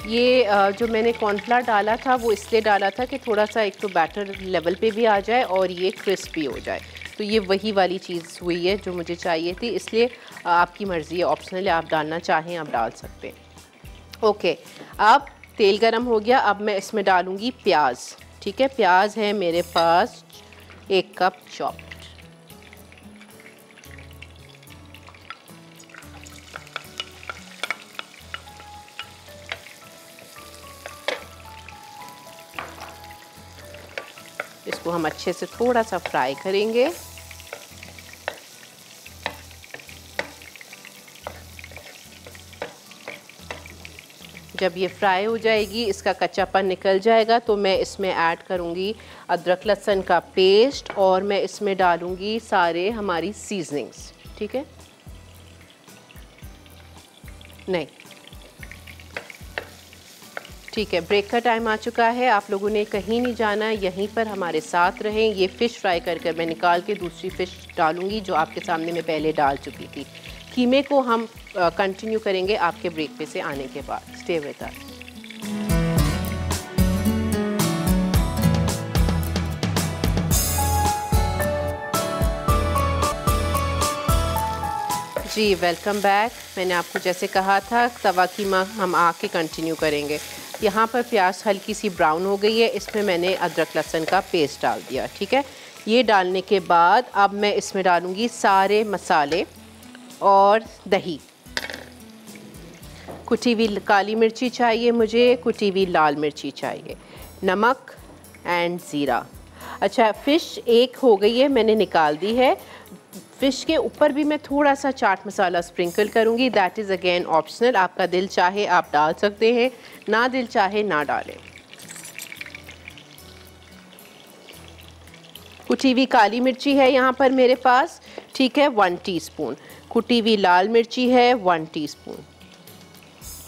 ये जो मैंने कॉर्नफ्लावर डाला था वो इसलिए डाला था कि थोड़ा सा एक तो बैटर लेवल पे भी आ जाए और ये क्रिस्पी हो जाए। तो ये वही वाली चीज़ हुई है जो मुझे चाहिए थी, इसलिए आपकी मर्ज़ी है, ऑप्शनल है, आप डालना चाहें आप डाल सकते हैं। ओके, अब तेल गरम हो गया, अब मैं इसमें डालूँगी प्याज। ठीक है, प्याज है मेरे पास एक कप चॉप। इसको हम अच्छे से थोड़ा सा फ्राई करेंगे। जब ये फ्राई हो जाएगी, इसका कच्चापन निकल जाएगा, तो मैं इसमें ऐड करूँगी अदरक लहसुन का पेस्ट और मैं इसमें डालूँगी सारे हमारी सीजनिंग्स। ठीक है, नहीं ठीक है, ब्रेक का टाइम आ चुका है, आप लोगों ने कहीं नहीं जाना, यहीं पर हमारे साथ रहें। ये फ़िश फ्राई कर कर मैं निकाल के दूसरी फ़िश डालूँगी जो आपके सामने मैं पहले डाल चुकी थी। कीमे को हम कंटिन्यू करेंगे आपके ब्रेक पे से आने के बाद। Stay with us. जी वेलकम बैक। मैंने आपको जैसे कहा था तवा कीमा हम आके कंटिन्यू करेंगे। यहाँ पर प्याज हल्की सी ब्राउन हो गई है, इसमें मैंने अदरक लहसुन का पेस्ट डाल दिया। ठीक है, ये डालने के बाद अब मैं इसमें डालूँगी सारे मसाले और दही। कुटी हुई काली मिर्ची चाहिए मुझे, कुटी हुई लाल मिर्ची चाहिए, नमक एंड ज़ीरा। अच्छा, फ़िश एक हो गई है, मैंने निकाल दी है। फ़िश के ऊपर भी मैं थोड़ा सा चाट मसाला स्प्रिंकल करूँगी। दैट इज़ अगेन ऑप्शनल, आपका दिल चाहे आप डाल सकते हैं, ना दिल चाहे ना डालें। कुटी हुई काली मिर्ची है यहाँ पर मेरे पास, ठीक है, वन टीस्पून। कुटी हुई लाल मिर्ची है वन टीस्पून।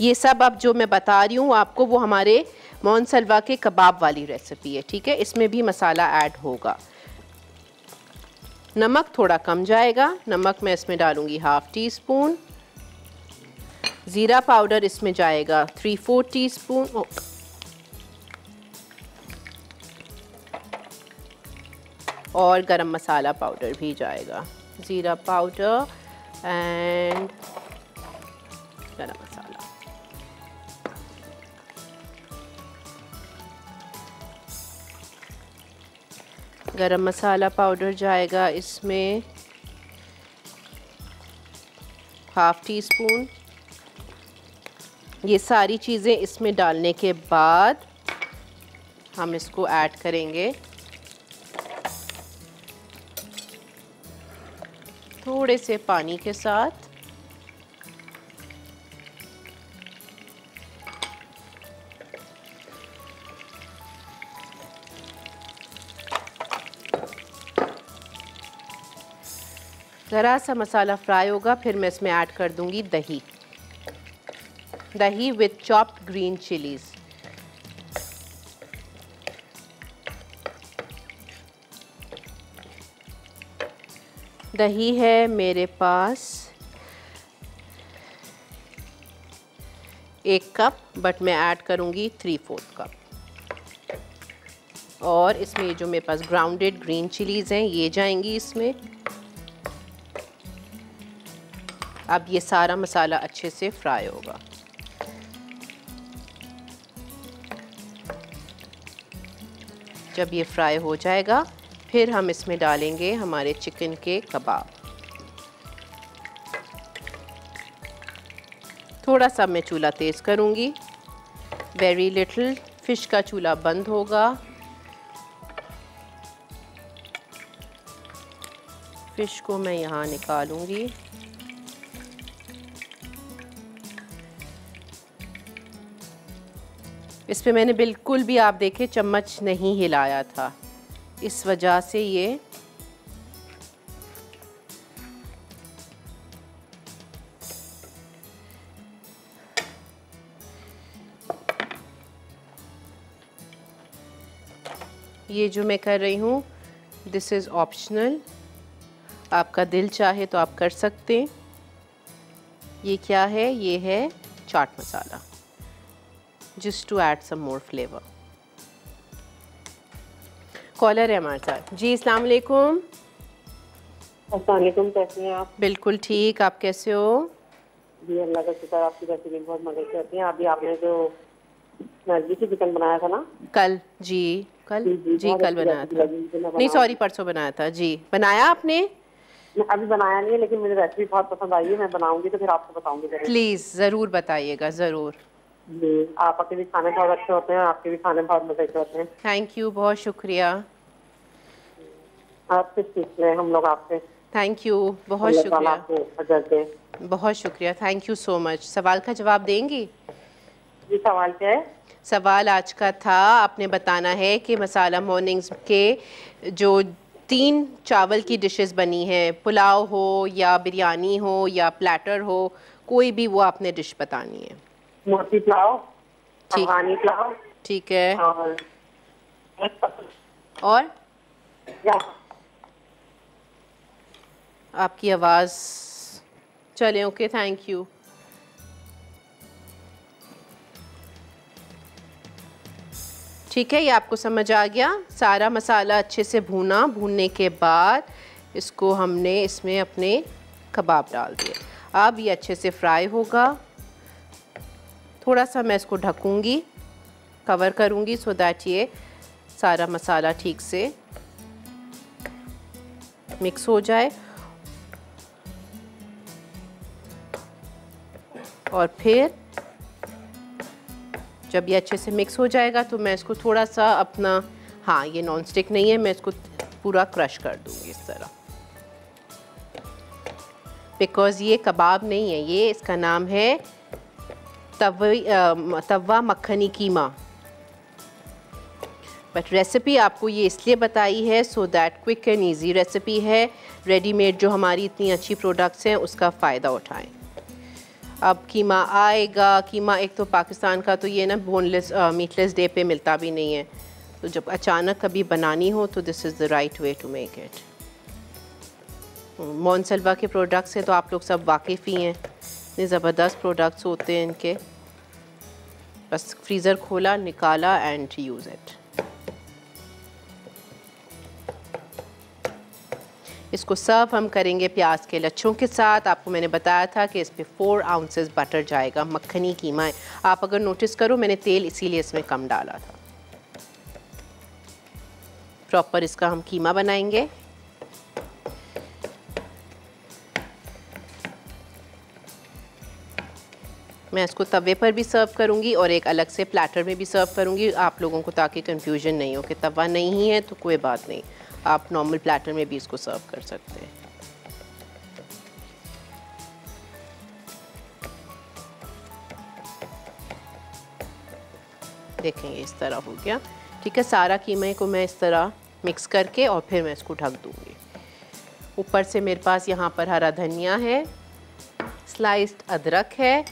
ये सब अब जो मैं बता रही हूँ आपको वो हमारे मोनसलवा के कबाब वाली रेसिपी है। ठीक है, इसमें भी मसाला ऐड होगा। नमक थोड़ा कम जाएगा, नमक मैं इसमें डालूँगी हाफ़ टी स्पून। ज़ीरा पाउडर इसमें जाएगा थ्री फोर टी स्पून। और गरम मसाला पाउडर भी जाएगा, ज़ीरा पाउडर एंड गरम मसाला। गरम मसाला पाउडर जाएगा इसमें हाफ़ टी स्पून। ये सारी चीज़ें इसमें डालने के बाद हम इसको ऐड करेंगे। थोड़े से पानी के साथ ज़रा सा मसाला फ्राई होगा, फिर मैं इसमें ऐड कर दूंगी दही। दही विथ चॉप्ड ग्रीन चिलीज़। दही है मेरे पास एक कप, बट मैं ऐड करूँगी थ्री फोर्थ कप। और इसमें जो मेरे पास ग्राउंडेड ग्रीन चिलीज़ हैं ये जाएंगी इसमें। अब ये सारा मसाला अच्छे से फ्राई होगा। जब ये फ्राई हो जाएगा फिर हम इसमें डालेंगे हमारे चिकन के कबाब। थोड़ा सा मैं चूल्हा तेज़ करूँगी, वेरी लिटिल। फ़िश का चूल्हा बंद होगा, फ़िश को मैं यहाँ निकालूँगी। इस पे मैंने बिल्कुल भी आप देखे चम्मच नहीं हिलाया था, इस वजह से ये ये जो मैं कर रही हूँ दिस इज़ ऑप्शनल, आपका दिल चाहे तो आप कर सकते हैं। ये क्या है? ये है chaat masala, just to add some more flavour. Caller है हमारे साथ जी। अस्सलाम वालेकुम। अस्सलाम वालेकुम, कैसे हैं आप? बिल्कुल ठीक, आप कैसे हो? जी अल्लाह का शुक्र, आपकी रेसिपी बहुत मदद करती है। अभी आपने जो नर्जी की चिकन बनाया था ना कल, जी कल जी, जी कल बनाया था, नहीं सॉरी परसों बनाया था जी। बनाया आपने? अभी बनाया नहीं है, लेकिन मुझे रेसिपी बहुत पसंद आई है, मैं बनाऊंगी तो फिर आपको बताऊंगी। प्लीज जरूर बताइएगा, जरूर। जी आपके भी खाने बहुत अच्छे होते हैं, आपके भी खाने बहुत मजे के होते हैं। थैंक यू, बहुत शुक्रिया, आपसे सीख रहे हैं हम लोग आपसे। थैंक यू, बहुत शुक्रिया, बहुत शुक्रिया, थैंक यू सो मच। सवाल का जवाब देंगी? जी सवाल क्या है? सवाल आज का था, आपने बताना है कि मसाला मॉर्निंग्स के जो तीन चावल की डिशेस बनी हैं, पुलाव हो या बिरयानी हो या प्लेटर हो, कोई भी वो आपने डिश बतानी है। मोती पुलाव, अफगानी पुलाव, ठीक है, और, और? आपकी आवाज़ चले। Okay thank you. ठीक है, ये आपको समझ आ गया। सारा मसाला अच्छे से भूना, भूनने के बाद इसको हमने इसमें अपने कबाब डाल दिया। अब ये अच्छे से फ्राई होगा। थोड़ा सा मैं इसको ढकूंगी, कवर करूंगी, सो दैट ये सारा मसाला ठीक से मिक्स हो जाए। और फिर जब ये अच्छे से मिक्स हो जाएगा तो मैं इसको थोड़ा सा अपना, हाँ ये नॉन स्टिक नहीं है, मैं इसको पूरा क्रश कर दूंगी इस तरह, बिकॉज़ ये कबाब नहीं है, ये इसका नाम है तवा तवा मक्खनी कीमा। बट रेसिपी आपको ये इसलिए बताई है so that quick and easy recipe है, रेडीमेड जो हमारी इतनी अच्छी प्रोडक्ट्स हैं उसका फ़ायदा उठाएं। अब कीमा आएगा, कीमा एक तो पाकिस्तान का तो ये ना बोनलेस मीटलेस डे पे मिलता भी नहीं है, तो जब अचानक कभी बनानी हो तो this is the right way to make it. मोनसल्वा के प्रोडक्ट्स हैं तो आप लोग सब वाकिफ़ ही हैं, इतने ज़बरदस्त प्रोडक्ट्स होते हैं इनके। बस फ्रीज़र खोला, निकाला एंड यूज़ इट। इसको सर्व हम करेंगे प्याज के लच्छों के साथ। आपको मैंने बताया था कि इस पर फोर आउंसेस बटर जाएगा, मक्खनी कीमा है। आप अगर नोटिस करो मैंने तेल इसीलिए इसमें कम डाला था। प्रॉपर इसका हम कीमा बनाएंगे। मैं इसको तवे पर भी सर्व करूंगी और एक अलग से प्लेटर में भी सर्व करूंगी आप लोगों को, ताकि कंफ्यूजन नहीं हो कि तवा नहीं ही है तो कोई बात नहीं, आप नॉर्मल प्लेटर में भी इसको सर्व कर सकते हैं। देखेंगे इस तरह हो गया, ठीक है। सारा कीमे को मैं इस तरह मिक्स करके और फिर मैं इसको ढक दूंगी। ऊपर से मेरे पास यहाँ पर हरा धनिया है, स्लाइस्ड अदरक है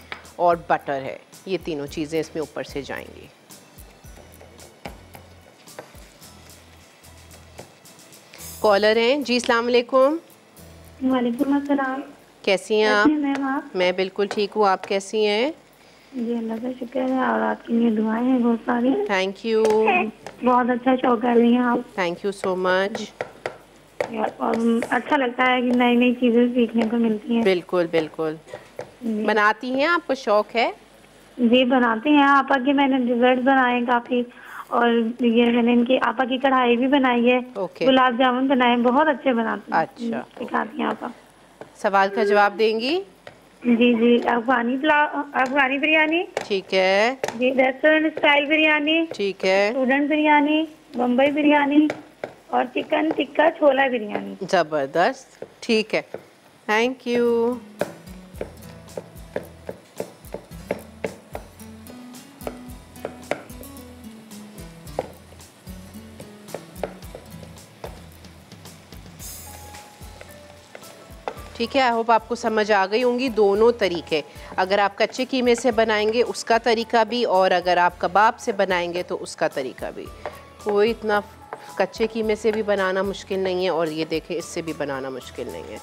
और बटर है, ये तीनों चीज़ें इसमें ऊपर से जाएंगी। कॉलर हैं जी, अस्सलाम वालेकुम। वालेकुम अस्सलाम, कैसी हैं आप? मैम आप? मैं बिल्कुल ठीक हूँ, आप कैसी हैं? जी अल्लाह का शुक्र है, और आपकी लिए दुआएं हैं बहुत सारी। थैंक यू, बहुत अच्छा शो कर रही हैं आप, थैंक यू सो मच। अच्छा लगता है कि नई नई चीज़ें सीखने को मिलती हैं। बिल्कुल बिल्कुल, बनाती हैं? आपको शौक है? जी बनाती हैं, आपा के मैंने डिजर्ट बनाए काफ़ी, और ये मैंने इनकी आपा की कढ़ाई भी बनाई है, गुलाब जामुन बनाए, बहुत अच्छे बनाते हैं। अच्छा, सिखाती हैं आपा। सवाल का जवाब देंगी? जी जी अफगानी पुलाव, अफगानी बिरयानी, ठीक है जी, रेस्टोरेंट स्टाइल बिरयानी, ठीक है, स्टूडेंट बिरयानी, बम्बई बिरयानी और चिकन टिक्का छोला बिरयानी। जबरदस्त, ठीक है, थैंक यू। ठीक है, आई होप आपको समझ आ गई होंगी दोनों तरीके। अगर आप कच्चे कीमे से बनाएंगे उसका तरीका भी, और अगर आप कबाब से बनाएंगे तो उसका तरीका भी। कोई इतना कच्चे कीमे से भी बनाना मुश्किल नहीं है, और ये देखें इससे भी बनाना मुश्किल नहीं है।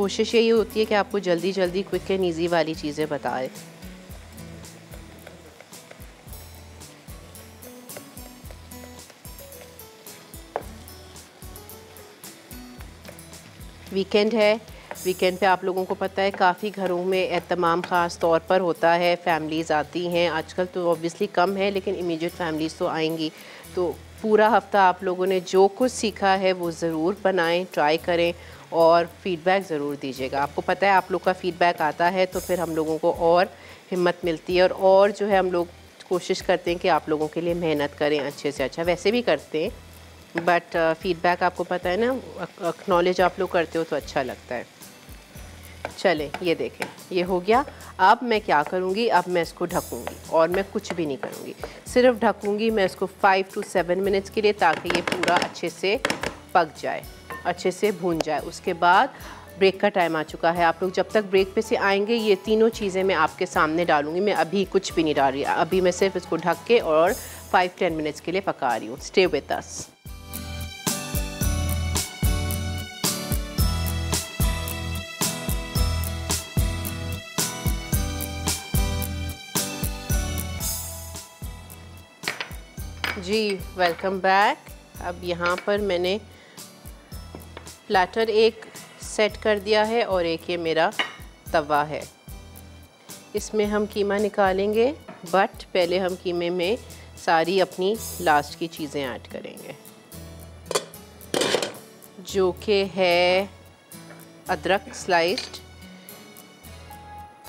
कोशिश यही होती है कि आपको जल्दी जल्दी क्विक एंड ईजी वाली चीज़ें बताएं। वीकेंड है, वीकेंड पे आप लोगों को पता है काफ़ी घरों में एहतमाम ख़ास तौर पर होता है, फैमिलीज़ आती हैं, आजकल तो ऑब्वियसली कम है लेकिन इमीडिएट फैमिलीज़ तो आएंगी। तो पूरा हफ्ता आप लोगों ने जो कुछ सीखा है वो ज़रूर बनाएं, ट्राई करें और फ़ीडबैक ज़रूर दीजिएगा। आपको पता है आप लोग का फ़ीडबैक आता है तो फिर हम लोगों को और हिम्मत मिलती है और, और जो है हम लोग कोशिश करते हैं कि आप लोगों के लिए मेहनत करें, अच्छे से अच्छा वैसे भी करते हैं बट फ़ीडबैक आपको पता है ना, एक्नॉलेज आप लोग करते हो तो अच्छा लगता है। चलें ये देखें, ये हो गया। अब मैं क्या करूँगी, अब मैं इसको ढकूँगी और मैं कुछ भी नहीं करूँगी, सिर्फ ढकूँगी मैं इसको फाइव टू सेवन मिनट्स के लिए ताकि ये पूरा अच्छे से पक जाए, अच्छे से भून जाए। उसके बाद ब्रेक का टाइम आ चुका है, आप लोग जब तक ब्रेक पे से आएंगे ये तीनों चीज़ें मैं आपके सामने डालूँगी। मैं अभी कुछ भी नहीं डाल रही, अभी मैं सिर्फ इसको ढक के और फाइव टेन मिनट्स के लिए पका रही हूँ। Stay with us. जी वेलकम बैक। अब यहाँ पर मैंने प्लेटर एक सेट कर दिया है और एक ये मेरा तवा है, इसमें हम कीमा निकालेंगे बट पहले हम कीमे में सारी अपनी लास्ट की चीज़ें ऐड करेंगे जो कि है अदरक स्लाइस्ड,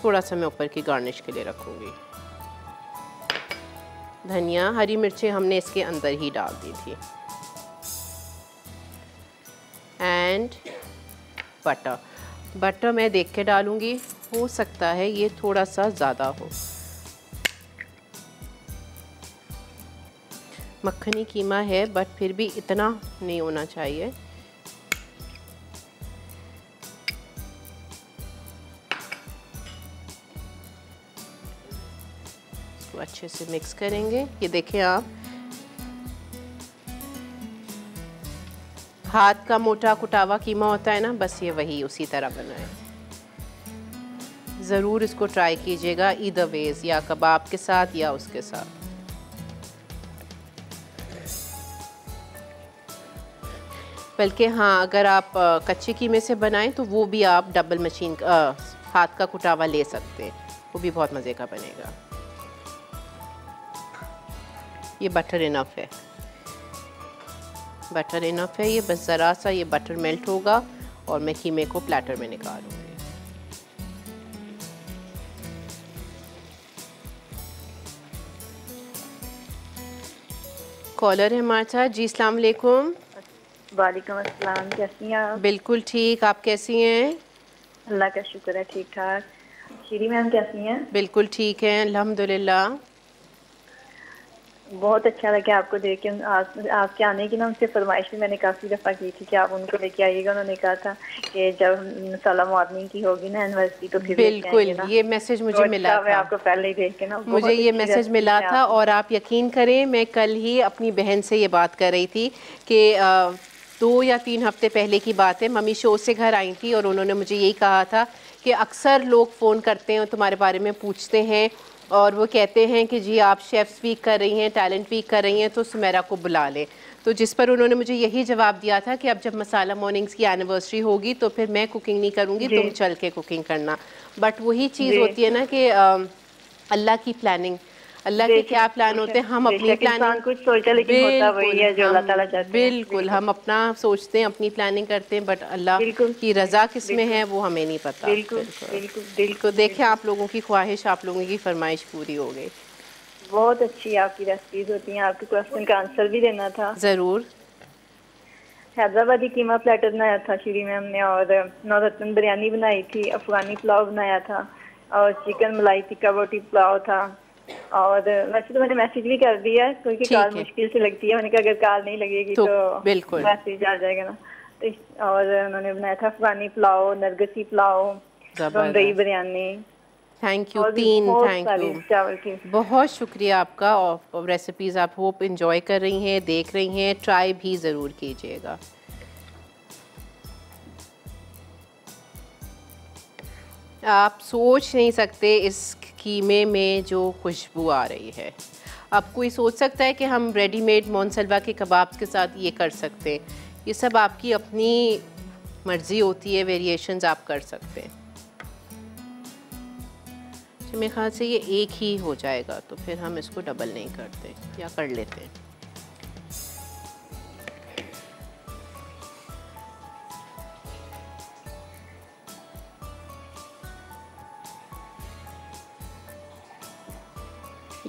थोड़ा सा मैं ऊपर की गार्निश के लिए रखूँगी। धनिया, हरी मिर्चें हमने इसके अंदर ही डाल दी थी एंड बटर। बटर मैं देख के डालूँगी, हो सकता है ये थोड़ा सा ज़्यादा हो। मक्खनी कीमा है बट फिर भी इतना नहीं होना चाहिए। अच्छे से मिक्स करेंगे। ये देखें आप, हाथ का मोटा कुटावा कीमा होता है ना, बस ये वही उसी तरह बनाएं। ज़रूर इसको ट्राई कीजिएगा ईदर वेज, या कबाब के साथ या उसके साथ। बल्कि हाँ, अगर आप कच्चे कीमे से बनाएं तो वो भी आप डबल मशीन आ, हाथ का कुटावा ले सकते हैं, वो भी बहुत मज़े का बनेगा। ये बटर इनफ है, बटर इनफ है, ये बस ज़रा सा ये बटर मेल्ट होगा और मैं कीमे को प्लेटर में निकालूंगी। कॉलर है हमारे साथ जी। अस्सलाम वालेकुम। वालेकुम अस्सलाम, कैसी हैं आप? बिल्कुल ठीक, आप कैसी हैं? अल्लाह का शुक्र है, ठीक ठाक। शीरी मैम कैसी हैं? बिल्कुल ठीक हैं अल्हम्दुलिल्लाह। बहुत अच्छा लगा आपको देख के। आप, आपके आने की ना उनसे फरमाइश भी मैंने काफ़ी दफ़ा की थी कि आप उनको लेके आइएगा। उन्होंने कहा था कि जब मसाला मॉर्निंग की होगी ना एनिवर्सरी तो फिर बिल्कुल। ये मैसेज मुझे तो मिला था, आपको पहले ही देख के ना मुझे ये मैसेज मिला था। और आप यकीन करें, मैं कल ही अपनी बहन से ये बात कर रही थी कि दो या तीन हफ्ते पहले की बात है, मम्मी शो से घर आई थी और उन्होंने मुझे यही कहा था कि अक्सर लोग फ़ोन करते हैं और तुम्हारे बारे में पूछते हैं और वो कहते हैं कि जी आप शेफ़्स वीक कर रही हैं, टैलेंट वीक कर रही हैं, तो सुमेरा को बुला लें। तो जिस पर उन्होंने मुझे यही जवाब दिया था कि अब जब मसाला मॉर्निंग्स की एनिवर्सरी होगी तो फिर मैं कुकिंग नहीं करूँगी, तुम चल के कुकिंग करना। बट वही चीज़ होती है ना कि अल्लाह की प्लानिंग, अल्लाह के क्या प्लान होते हैं, हम अपनी प्लानिंग कुछ सोचा लेकिन होता वही है जो अल्लाह ताला चाहते हैं। बिल्कुल, हम अपना सोचते हैं, अपनी प्लानिंग करते हैं बट अल्लाह की रज़ा किस में है वो हमें नहीं पता। बिल्कुल बिल्कुल। देखें आप लोगों की ख्वाहिश, आप लोगों की फरमाइश पूरी हो गई। बहुत अच्छी आपकी रेसिपीज होती हैं। आपके क्वेश्चन का आंसर भी देना था। ज़रूर। हैदराबादी कीमा प्लेटर बनाया था शीरी मैम ने, और नौरत्न बिरयानी बनाई थी, अफगानी पुलाव बनाया था और चिकन मलाई टिक्का बोटी पुलाव था। और वैसे तो मैंने मैसेज भी कर दिया क्योंकि कॉल मुश्किल से लगती है, मैंने कहा अगर कॉल नहीं लगेगी तो, तो बिल्कुल मैसेज आ जाएगा ना। तो और उन्होंने बनाया था अफगानी पुलाव, नरगसी पुलाव, बम्बई बिरयानी। थैंक यू तीन, थैंक यू, बहुत शुक्रिया आपका। और रेसिपीज़ आप होप एंजॉय कर रही हैं, देख रही हैं, ट्राई भी ज़रूर कीजिएगा। आप सोच नहीं सकते इस कीमे में जो खुशबू आ रही है। अब कोई सोच सकता है कि हम रेडीमेड मोनसलवा के कबाब के साथ ये कर सकते हैं, ये सब आपकी अपनी मर्जी होती है, वेरिएशंस आप कर सकते हैं। तो मेरे ख्याल से ये एक ही हो जाएगा, तो फिर हम इसको डबल नहीं करते या कर लेते हैं।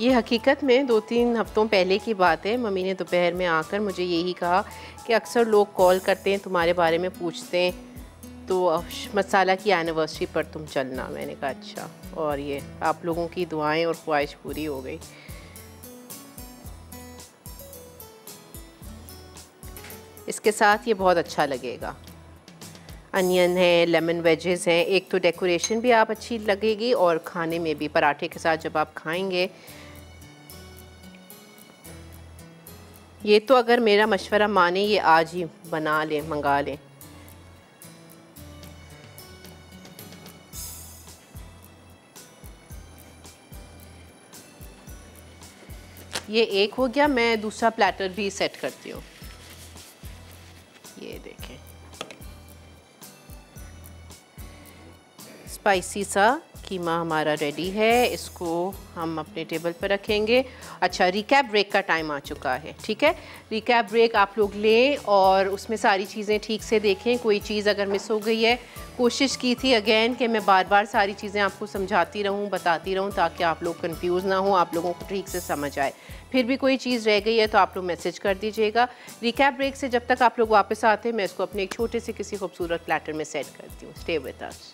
ये हकीकत में दो तीन हफ्तों पहले की बात है, मम्मी ने दोपहर में आकर मुझे यही कहा कि अक्सर लोग कॉल करते हैं तुम्हारे बारे में पूछते हैं, तो मसाला की एनिवर्सरी पर तुम चलना। मैंने कहा अच्छा, और ये आप लोगों की दुआएं और ख्वाहिश पूरी हो गई। इसके साथ ये बहुत अच्छा लगेगा। अनियन है, लेमन वेजेस हैं, एक तो डेकोरेशन भी आप अच्छी लगेगी और खाने में भी, पराठे के साथ जब आप खाएंगे। ये तो अगर मेरा मशवरा माने ये आज ही बना लें, मंगा लें। ये एक हो गया, मैं दूसरा प्लेटर भी सेट करती हूँ। ये देखें स्पाइसी सा कीमा हमारा रेडी है, इसको हम अपने टेबल पर रखेंगे। अच्छा, रिकैप ब्रेक का टाइम आ चुका है, ठीक है। रिकैप ब्रेक आप लोग लें और उसमें सारी चीज़ें ठीक से देखें, कोई चीज़ अगर मिस हो गई है। कोशिश की थी अगेन कि मैं बार बार सारी चीज़ें आपको समझाती रहूं, बताती रहूं, ताकि आप लोग कंफ्यूज ना हो, आप लोगों को ठीक से समझ आए। फिर भी कोई चीज़ रह गई है तो आप लोग मैसेज कर दीजिएगा। रिकैप ब्रेक से जब तक आप लोग वापस आते हैं, मैं इसको अपने एक छोटे से किसी खूबसूरत प्लेटर में सेट करती हूँ। Stay with us.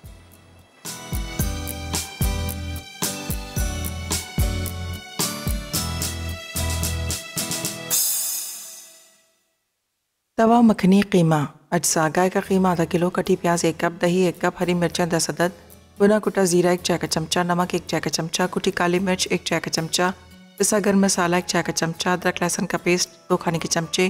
तवा मखनी कीमा, अज्जा गाय का कीमा, आधा किलो, कटी प्याज एक कप, दही एक कप, हरी मिर्चें दस अदद, बुना कुटा जीरा एक चाय का चमचा, नमक एक चाय का चमचा, कुटी काली मिर्च एक चाय का चमचा, पिसा गर्म मसाला एक चाय का चमचा, अदरक लहसुन का पेस्ट दो खाने के चमचे,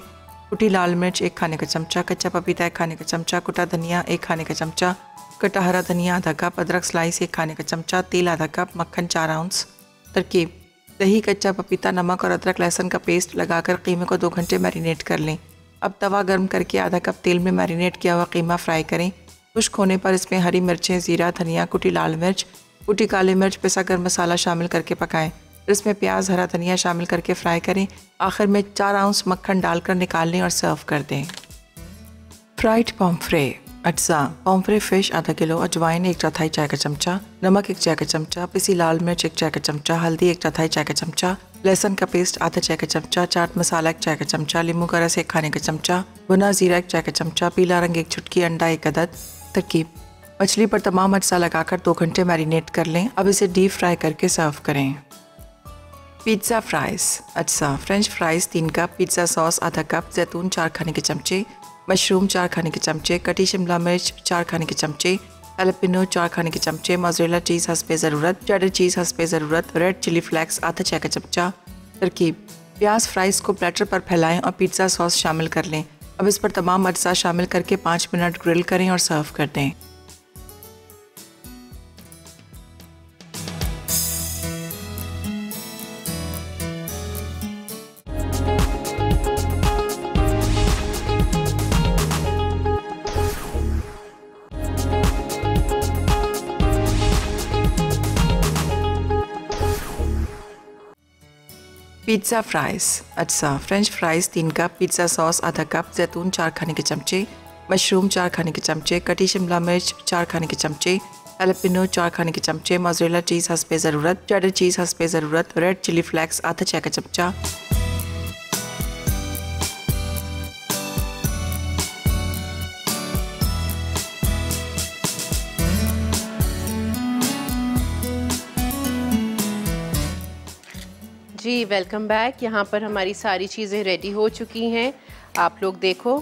कुटी लाल मिर्च एक खाने का चमचा, कच्चा पपीता एक खाने का चमचा, कुटा धनिया एक खाने का चमचा, कटा हरा धनिया आधा कप, अदरक स्लाइस एक खाने का चमचा, तेल आधा कप, मक्खन चार आउंस। तरकीब: दही, कच्चा पपीता, नमक और अदरक लहसुन का पेस्ट लगाकर कीमे को दो घंटे मैरिनेट कर लें। अब तवा गर्म करके आधा कप तेल में मैरिनेट किया हुआ कीमा फ्राई करें। खुश्क होने पर इसमें हरी मिर्चें, जीरा, धनिया, कुटी लाल मिर्च, कुटी काली मिर्च, पिसा गर्म मसाला शामिल करके पकाएं। फिर इसमें प्याज, हरा धनिया शामिल करके फ्राई करें। आखिर में चार आउंस मक्खन डालकर निकाल लें और सर्व कर दें। Fried pomfret. अज्जा: पॉम्फ्रे फिश आधा किलो, अजवाइन एक चौथाई चाय का चमचा, नमक एक चाय का चमचा, पिसी लाल मिर्च एक चाय का चमचा, हल्दी एक चौथाई चाय का चमचा, लहसुन का पेस्ट आधा चाय का चमचा, चाट मसाला एक चाय का चमचा, नींबू का रस एक खाने का चमचा, भुना जीरा एक चाय का चमचा, पीला रंग एक चुटकी, अंडा एक अदद। तरकीब: मछली पर तमाम अज्जा लगाकर दो घंटे मैरिनेट कर लें। अब इसे डीप फ्राई करके सर्व करें। Pizza fries. अज्जा: फ्रेंच फ्राइज़ तीन कप, पिज्ज़ा सॉस आधा कप, जैतून चार खाने के चमचे, मशरूम चार खाने के चमचे, कटी शिमला मिर्च चार खाने के चमचे, एलपिनो चार खाने के चमचे, मोज़रेला चीज़ हस्बे ज़रूरत, चेडर चीज़ हस्बे ज़रूरत, रेड चिली फ्लेक्स आधा चाय का चमचा। तरकीब: प्याज फ्राइज़ को प्लेटर पर फैलाएं और पिज्ज़ा सॉस शामिल कर लें। अब इस पर तमाम अज्जा शामिल करके पाँच मिनट ग्रिल करें और सर्व कर दें। Pizza fries. अच्छा: फ्रेंच फ्राइज़ तीन कप, पिज़्ज़ा सॉस आधा कप, जैतून चार खाने के चमचे, मशरूम चार खाने के चमचे, कटी शिमला मिर्च चार खाने के चमचे, एलपिनो चार खाने के चमचे, मोज़रेला चीज़ हस्बे ज़रूरत, चेडर चीज़ हस्बे ज़रूरत, रेड चिली फ्लेक्स आधा चाय का चमचा। जी वेलकम बैक। यहाँ पर हमारी सारी चीज़ें रेडी हो चुकी हैं। आप लोग देखो,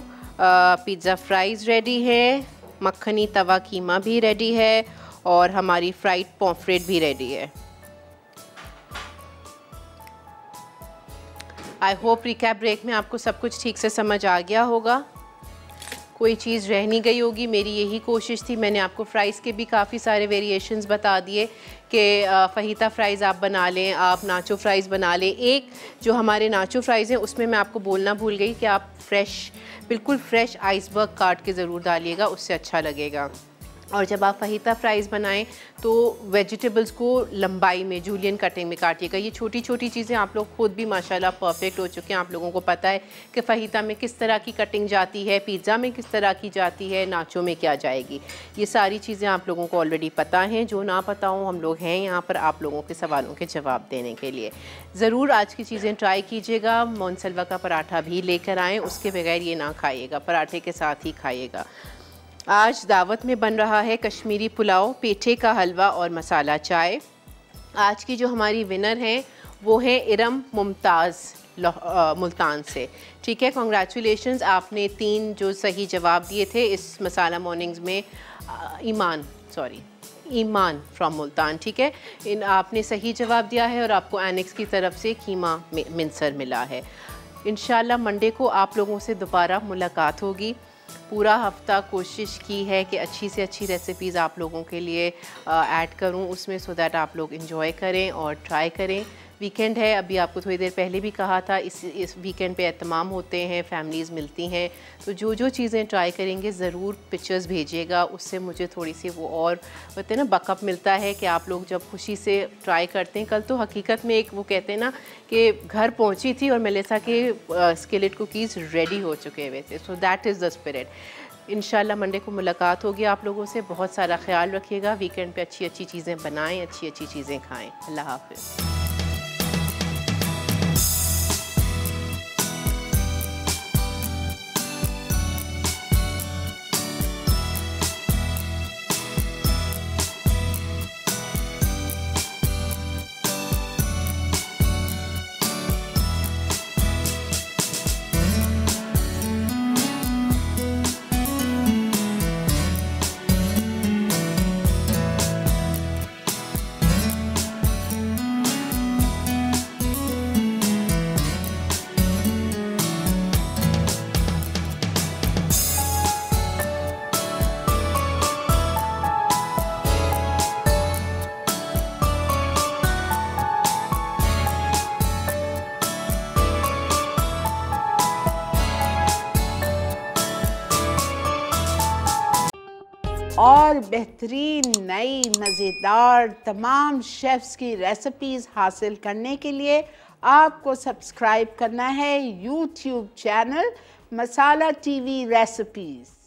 पिज़्ज़ा फ्राइज़ रेडी है, मक्खनी तवा कीमा भी रेडी है और हमारी फ्राइड पॉम्फ्रेट भी रेडी है। आई होप रिकैप ब्रेक में आपको सब कुछ ठीक से समझ आ गया होगा। कोई चीज़ रह नहीं गई होगी, मेरी यही कोशिश थी। मैंने आपको फ़्राइज़ के भी काफ़ी सारे वेरिएशंस बता दिए कि फ़हीता फ़्राइज़ आप बना लें, आप नाचो फ़्राइज़ बना लें। एक जो हमारे नाचो फ़्राइज़ हैं उसमें मैं आपको बोलना भूल गई कि आप फ़्रेश, बिल्कुल फ़्रेश आइसबर्ग काट के ज़रूर डालिएगा, उससे अच्छा लगेगा। और जब आप फ़हीता फ़्राइज़ बनाएं तो वेजिटेबल्स को लंबाई में जूलियन कटिंग में काटिएगा। ये छोटी छोटी चीज़ें आप लोग खुद भी माशाल्लाह परफेक्ट हो चुके हैं। आप लोगों को पता है कि फ़हीता में किस तरह की कटिंग जाती है, पिज़्ज़ा में किस तरह की जाती है, नाचो में क्या जाएगी। ये सारी चीज़ें आप लोगों को ऑलरेडी पता हैं। जो ना पता हो, हम लोग हैं यहाँ पर आप लोगों के सवालों के जवाब देने के लिए। ज़रूर आज की चीज़ें ट्राई कीजिएगा। मोनसलवा का पराठा भी लेकर आएँ, उसके बगैर ये ना खाइएगा, पराठे के साथ ही खाइएगा। आज दावत में बन रहा है कश्मीरी पुलाव, पेठे का हलवा और मसाला चाय। आज की जो हमारी विनर हैं वो हैं इरम मुमताज़ मुल्तान से। ठीक है, कॉन्ग्रेचुलेशंस, आपने तीन जो सही जवाब दिए थे इस मसाला मॉर्निंग्स में। ईमान सॉरी ईमान फ्रॉम मुल्तान, ठीक है, इन आपने सही जवाब दिया है और आपको एनेक्स की तरफ से कीमा मिनसर मिला है। इंशाल्लाह मंडे को आप लोगों से दोबारा मुलाकात होगी। पूरा हफ्ता कोशिश की है कि अच्छी से अच्छी रेसिपीज़ आप लोगों के लिए ऐड करूं उसमें, सो दैट आप लोग एंजॉय करें और ट्राई करें। वीकेंड है, अभी आपको थोड़ी देर पहले भी कहा था, इस इस वीकेंड पे एहतमाम होते हैं, फैमिलीज़ मिलती हैं, तो जो जो चीज़ें ट्राई करेंगे ज़रूर पिक्चर्स भेजिएगा। उससे मुझे थोड़ी सी वो और बोलते हैं ना बकअप मिलता है कि आप लोग जब खुशी से ट्राई करते हैं। कल तो हकीकत में एक वो कहते हैं ना कि घर पहुंची थी और मेलिसा के स्केलेट कुकीज़ रेडी हो चुके हुए थे। So that is the spirit. इंशाल्लाह मंडे को मुलाकात होगी आप लोगों से। बहुत सारा ख्याल रखिएगा। वीकेंड पर अच्छी अच्छी चीज़ें बनाएँ, अच्छी अच्छी चीज़ें खाएँ। अल्लाह हाफ़िज़। और बेहतरीन, नई, मज़ेदार तमाम शेफ़्स की रेसिपीज़ हासिल करने के लिए आपको सब्सक्राइब करना है YouTube channel Masala TV recipes.